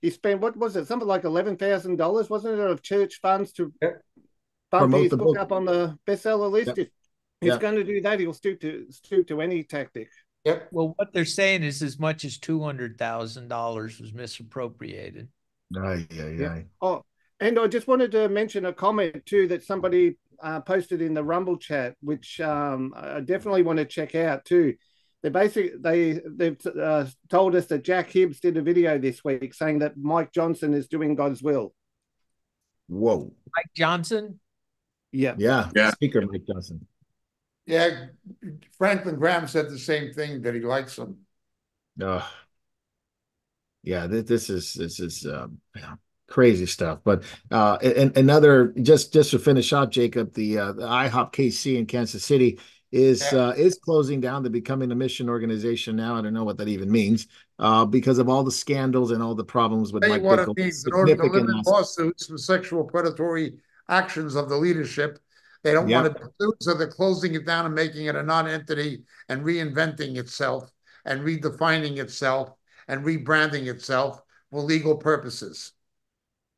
he spent what was it, something like eleven thousand dollars, wasn't it, of church funds to yep. bump his book, book up on the bestseller list? Yep. If he's yep. going to do that, he'll stoop to stoop to any tactic. Yep. Well, what they're saying is as much as two hundred thousand dollars was misappropriated. Aye, aye, aye. Yeah. Oh, and I just wanted to mention a comment too that somebody uh, posted in the Rumble chat, which um, I definitely want to check out too. They basically they they've uh, told us that Jack Hibbs did a video this week saying that Mike Johnson is doing God's will. Whoa, Mike Johnson. Yeah, yeah, yeah. Speaker Mike Johnson. Yeah, Franklin Graham said the same thing, that he likes them. Uh, yeah, th this is this is um, crazy stuff. But uh, and another, just just to finish up, Jacob, the, uh, the IHOP K C in Kansas City is yeah. uh, is closing down to becoming a mission organization now. I don't know what that even means uh, because of all the scandals and all the problems with. They like, want to be in order to live in lawsuits for sexual predatory actions of the leadership. They don't yep. want to do it, so they're closing it down and making it a non-entity and reinventing itself and redefining itself and rebranding itself for legal purposes.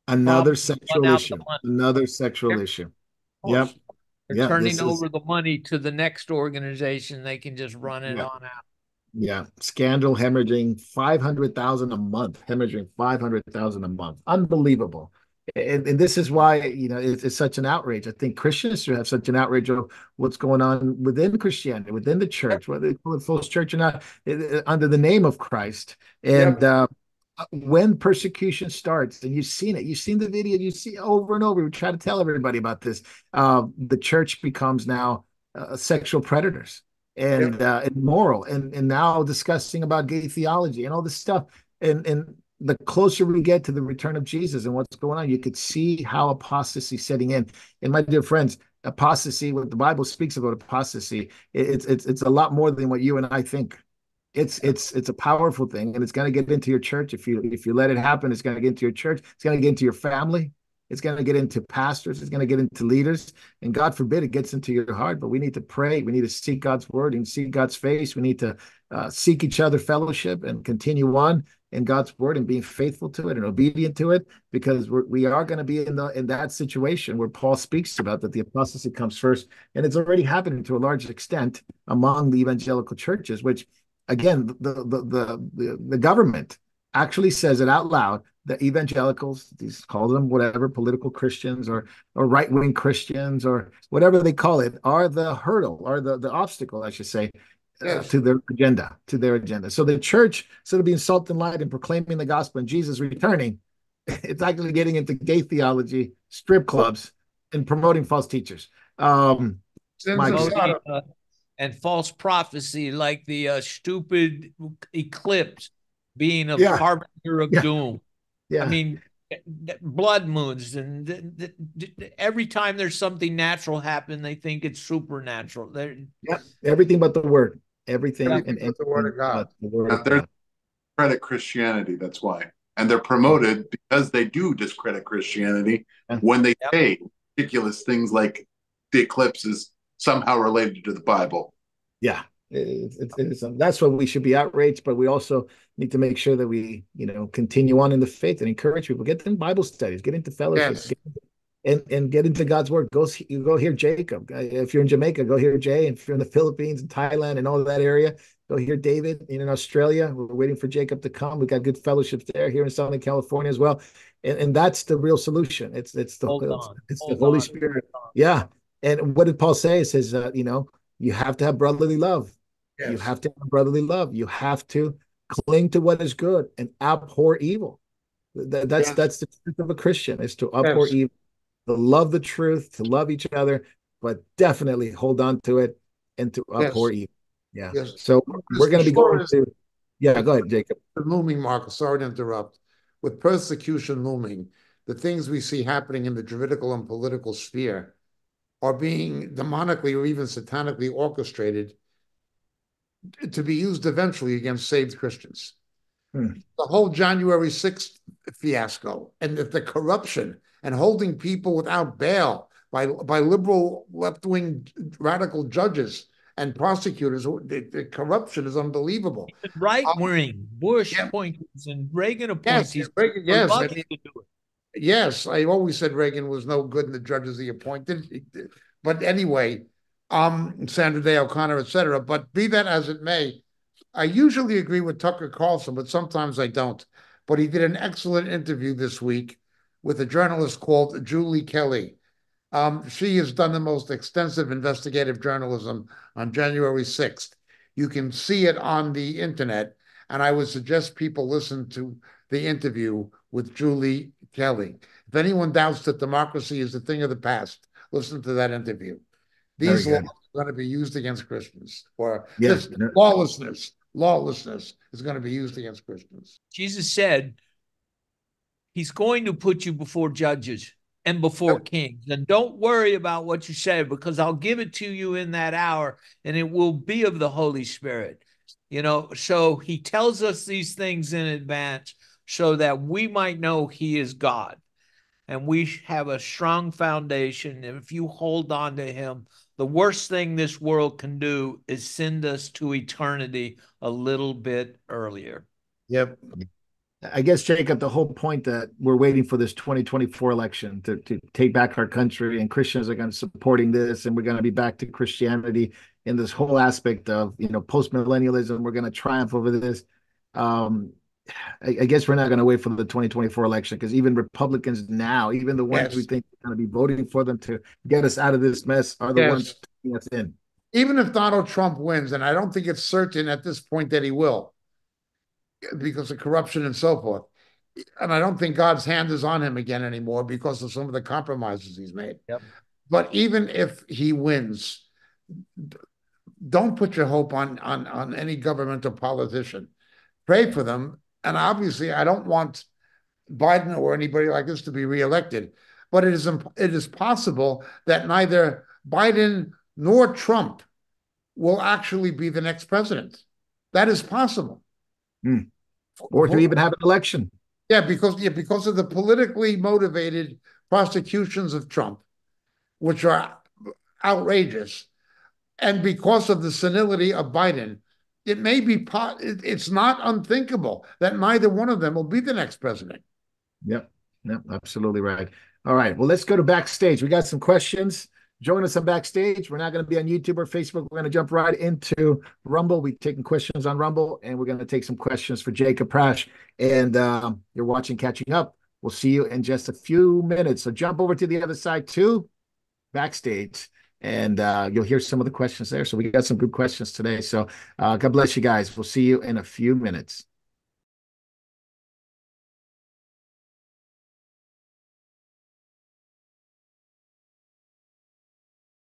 Another um, sexual issue. Another sexual yep. issue. Yep. They're yep. turning this over is... the money to the next organization. They can just run it yep. on out. Yeah. Scandal hemorrhaging five hundred thousand dollars a month. Hemorrhaging five hundred thousand dollars a month. Unbelievable. And, and this is why, you know, it's, it's such an outrage. I think Christians should have such an outrage of what's going on within Christianity, within the church, whether they call it false church or not, it, under the name of Christ. And yeah. uh, when persecution starts, and you've seen it, you've seen the video, you see over and over, we try to tell everybody about this. Uh, the church becomes now uh, sexual predators and yeah. uh, immoral, and, and now discussing about gay theology and all this stuff. And, and the closer we get to the return of Jesus and what's going on, you could see how apostasy is setting in. And my dear friends, apostasy, what the Bible speaks about apostasy, it's it's it's a lot more than what you and I think. It's it's it's a powerful thing, and it's going to get into your church if you if you let it happen. It's going to get into your church. It's going to get into your family. It's going to get into pastors. It's going to get into leaders. And God forbid it gets into your heart. But we need to pray. We need to seek God's word and seek God's face. We need to uh, seek each other fellowship and continue on in God's word and being faithful to it and obedient to it, because we're, we are going to be in the in that situation where Paul speaks about, that the apostasy comes first, and it's already happening to a large extent among the evangelical churches, which again the the the, the, the government actually says it out loud, the evangelicals, these call them whatever, political Christians or or right-wing Christians or whatever they call it, are the hurdle or the, the obstacle, I should say, yes. uh, to their agenda, to their agenda. So the church, instead of being salt and light and proclaiming the gospel and Jesus returning, it's actually getting into gay theology, strip clubs, and promoting false teachers. Um, uh, and false prophecy, like the uh, stupid eclipse being a yeah. harbinger of yeah. doom. Yeah. I mean, blood moons, and th th th every time there's something natural happen, they think it's supernatural. They're, yep. Everything but the word. Everything yeah. and everything the word of God. The word of they're God. Discredit Christianity, that's why. And they're promoted because they do discredit Christianity yeah. when they yep. say ridiculous things like the eclipse is somehow related to the Bible. Yeah. It, it, it, it, that's what we should be outraged, but we also need to make sure that we, you know, continue on in the faith and encourage people. Get in Bible studies, get into fellowships, yes. get into, and and get into God's word. Go you go hear Jacob. If you're in Jamaica, go hear Jay. And if you're in the Philippines and Thailand and all of that area, go hear David. And in Australia, we're waiting for Jacob to come. We've got good fellowships there. Here in Southern California as well, and and that's the real solution. It's it's the it's, it's the Holy on. Spirit. Yeah. And what did Paul say? He says, uh, you know, you have to have brotherly love. You have to have brotherly love. You have to cling to what is good and abhor evil. That, that's yeah. that's the truth of a Christian, is to abhor yes. evil, to love the truth, to love each other, but definitely hold on to it and to yes. abhor evil. Yeah. Yes. So we're going to be going to. Yeah, go ahead, Jacob. Looming, Mark, sorry to interrupt. With persecution looming, the things we see happening in the juridical and political sphere are being demonically or even satanically orchestrated to be used eventually against saved Christians. Hmm. The whole January sixth fiasco and the, the corruption and holding people without bail by, by liberal left-wing radical judges and prosecutors, the, the corruption is unbelievable. Right-wing, um, Bush yeah. appointees and Reagan appointees. Yes, Reagan, yes, I mean, to do it. yes, I always said Reagan was no good in the judges he appointed. But anyway... Um, Sandra Day O'Connor, et cetera. But be that as it may, I usually agree with Tucker Carlson, but sometimes I don't. But he did an excellent interview this week with a journalist called Julie Kelly. Um, she has done the most extensive investigative journalism on January sixth. You can see it on the internet, and I would suggest people listen to the interview with Julie Kelly. If anyone doubts that democracy is a thing of the past, listen to that interview. These laws are going to be used against Christians, or yes. this lawlessness, lawlessness is going to be used against Christians. Jesus said, he's going to put you before judges and before okay. kings. And don't worry about what you say, because I'll give it to you in that hour, and it will be of the Holy Spirit. You know, so he tells us these things in advance so that we might know he is God. And we have a strong foundation. And if you hold on to him, the worst thing this world can do is send us to eternity a little bit earlier. Yep. I guess, Jacob, the whole point that we're waiting for this twenty twenty-four election to, to take back our country, and Christians are going to be supporting this, and we're going to be back to Christianity in this whole aspect of, you know, post-millennialism. We're going to triumph over this. Um I guess we're not going to wait for the twenty twenty-four election, because even Republicans now, even the ones yes. we think are going to be voting for them to get us out of this mess, are the yes. ones taking us in. Even if Donald Trump wins, and I don't think it's certain at this point that he will, because of corruption and so forth, and I don't think God's hand is on him again anymore because of some of the compromises he's made. Yep. But even if he wins, don't put your hope on, on, on any governmental politician. Pray for them. And obviously, I don't want Biden or anybody like this to be reelected. But it is, it is possible that neither Biden nor Trump will actually be the next president. That is possible. Mm. Or to even have an election. Yeah, because, yeah, because of the politically motivated prosecutions of Trump, which are outrageous, and because of the senility of Biden, it may be, po it's not unthinkable that neither one of them will be the next president. Yep, yep, absolutely right. All right, well, let's go to backstage. We got some questions. Join us on backstage. We're not going to be on YouTube or Facebook. We're going to jump right into Rumble. We're taking questions on Rumble, and we're going to take some questions for Jacob Koresh. And um, you're watching Catching Up. We'll see you in just a few minutes. So jump over to the other side too, backstage, and uh, you'll hear some of the questions there. So we got some good questions today. So uh, God bless you guys. We'll see you in a few minutes.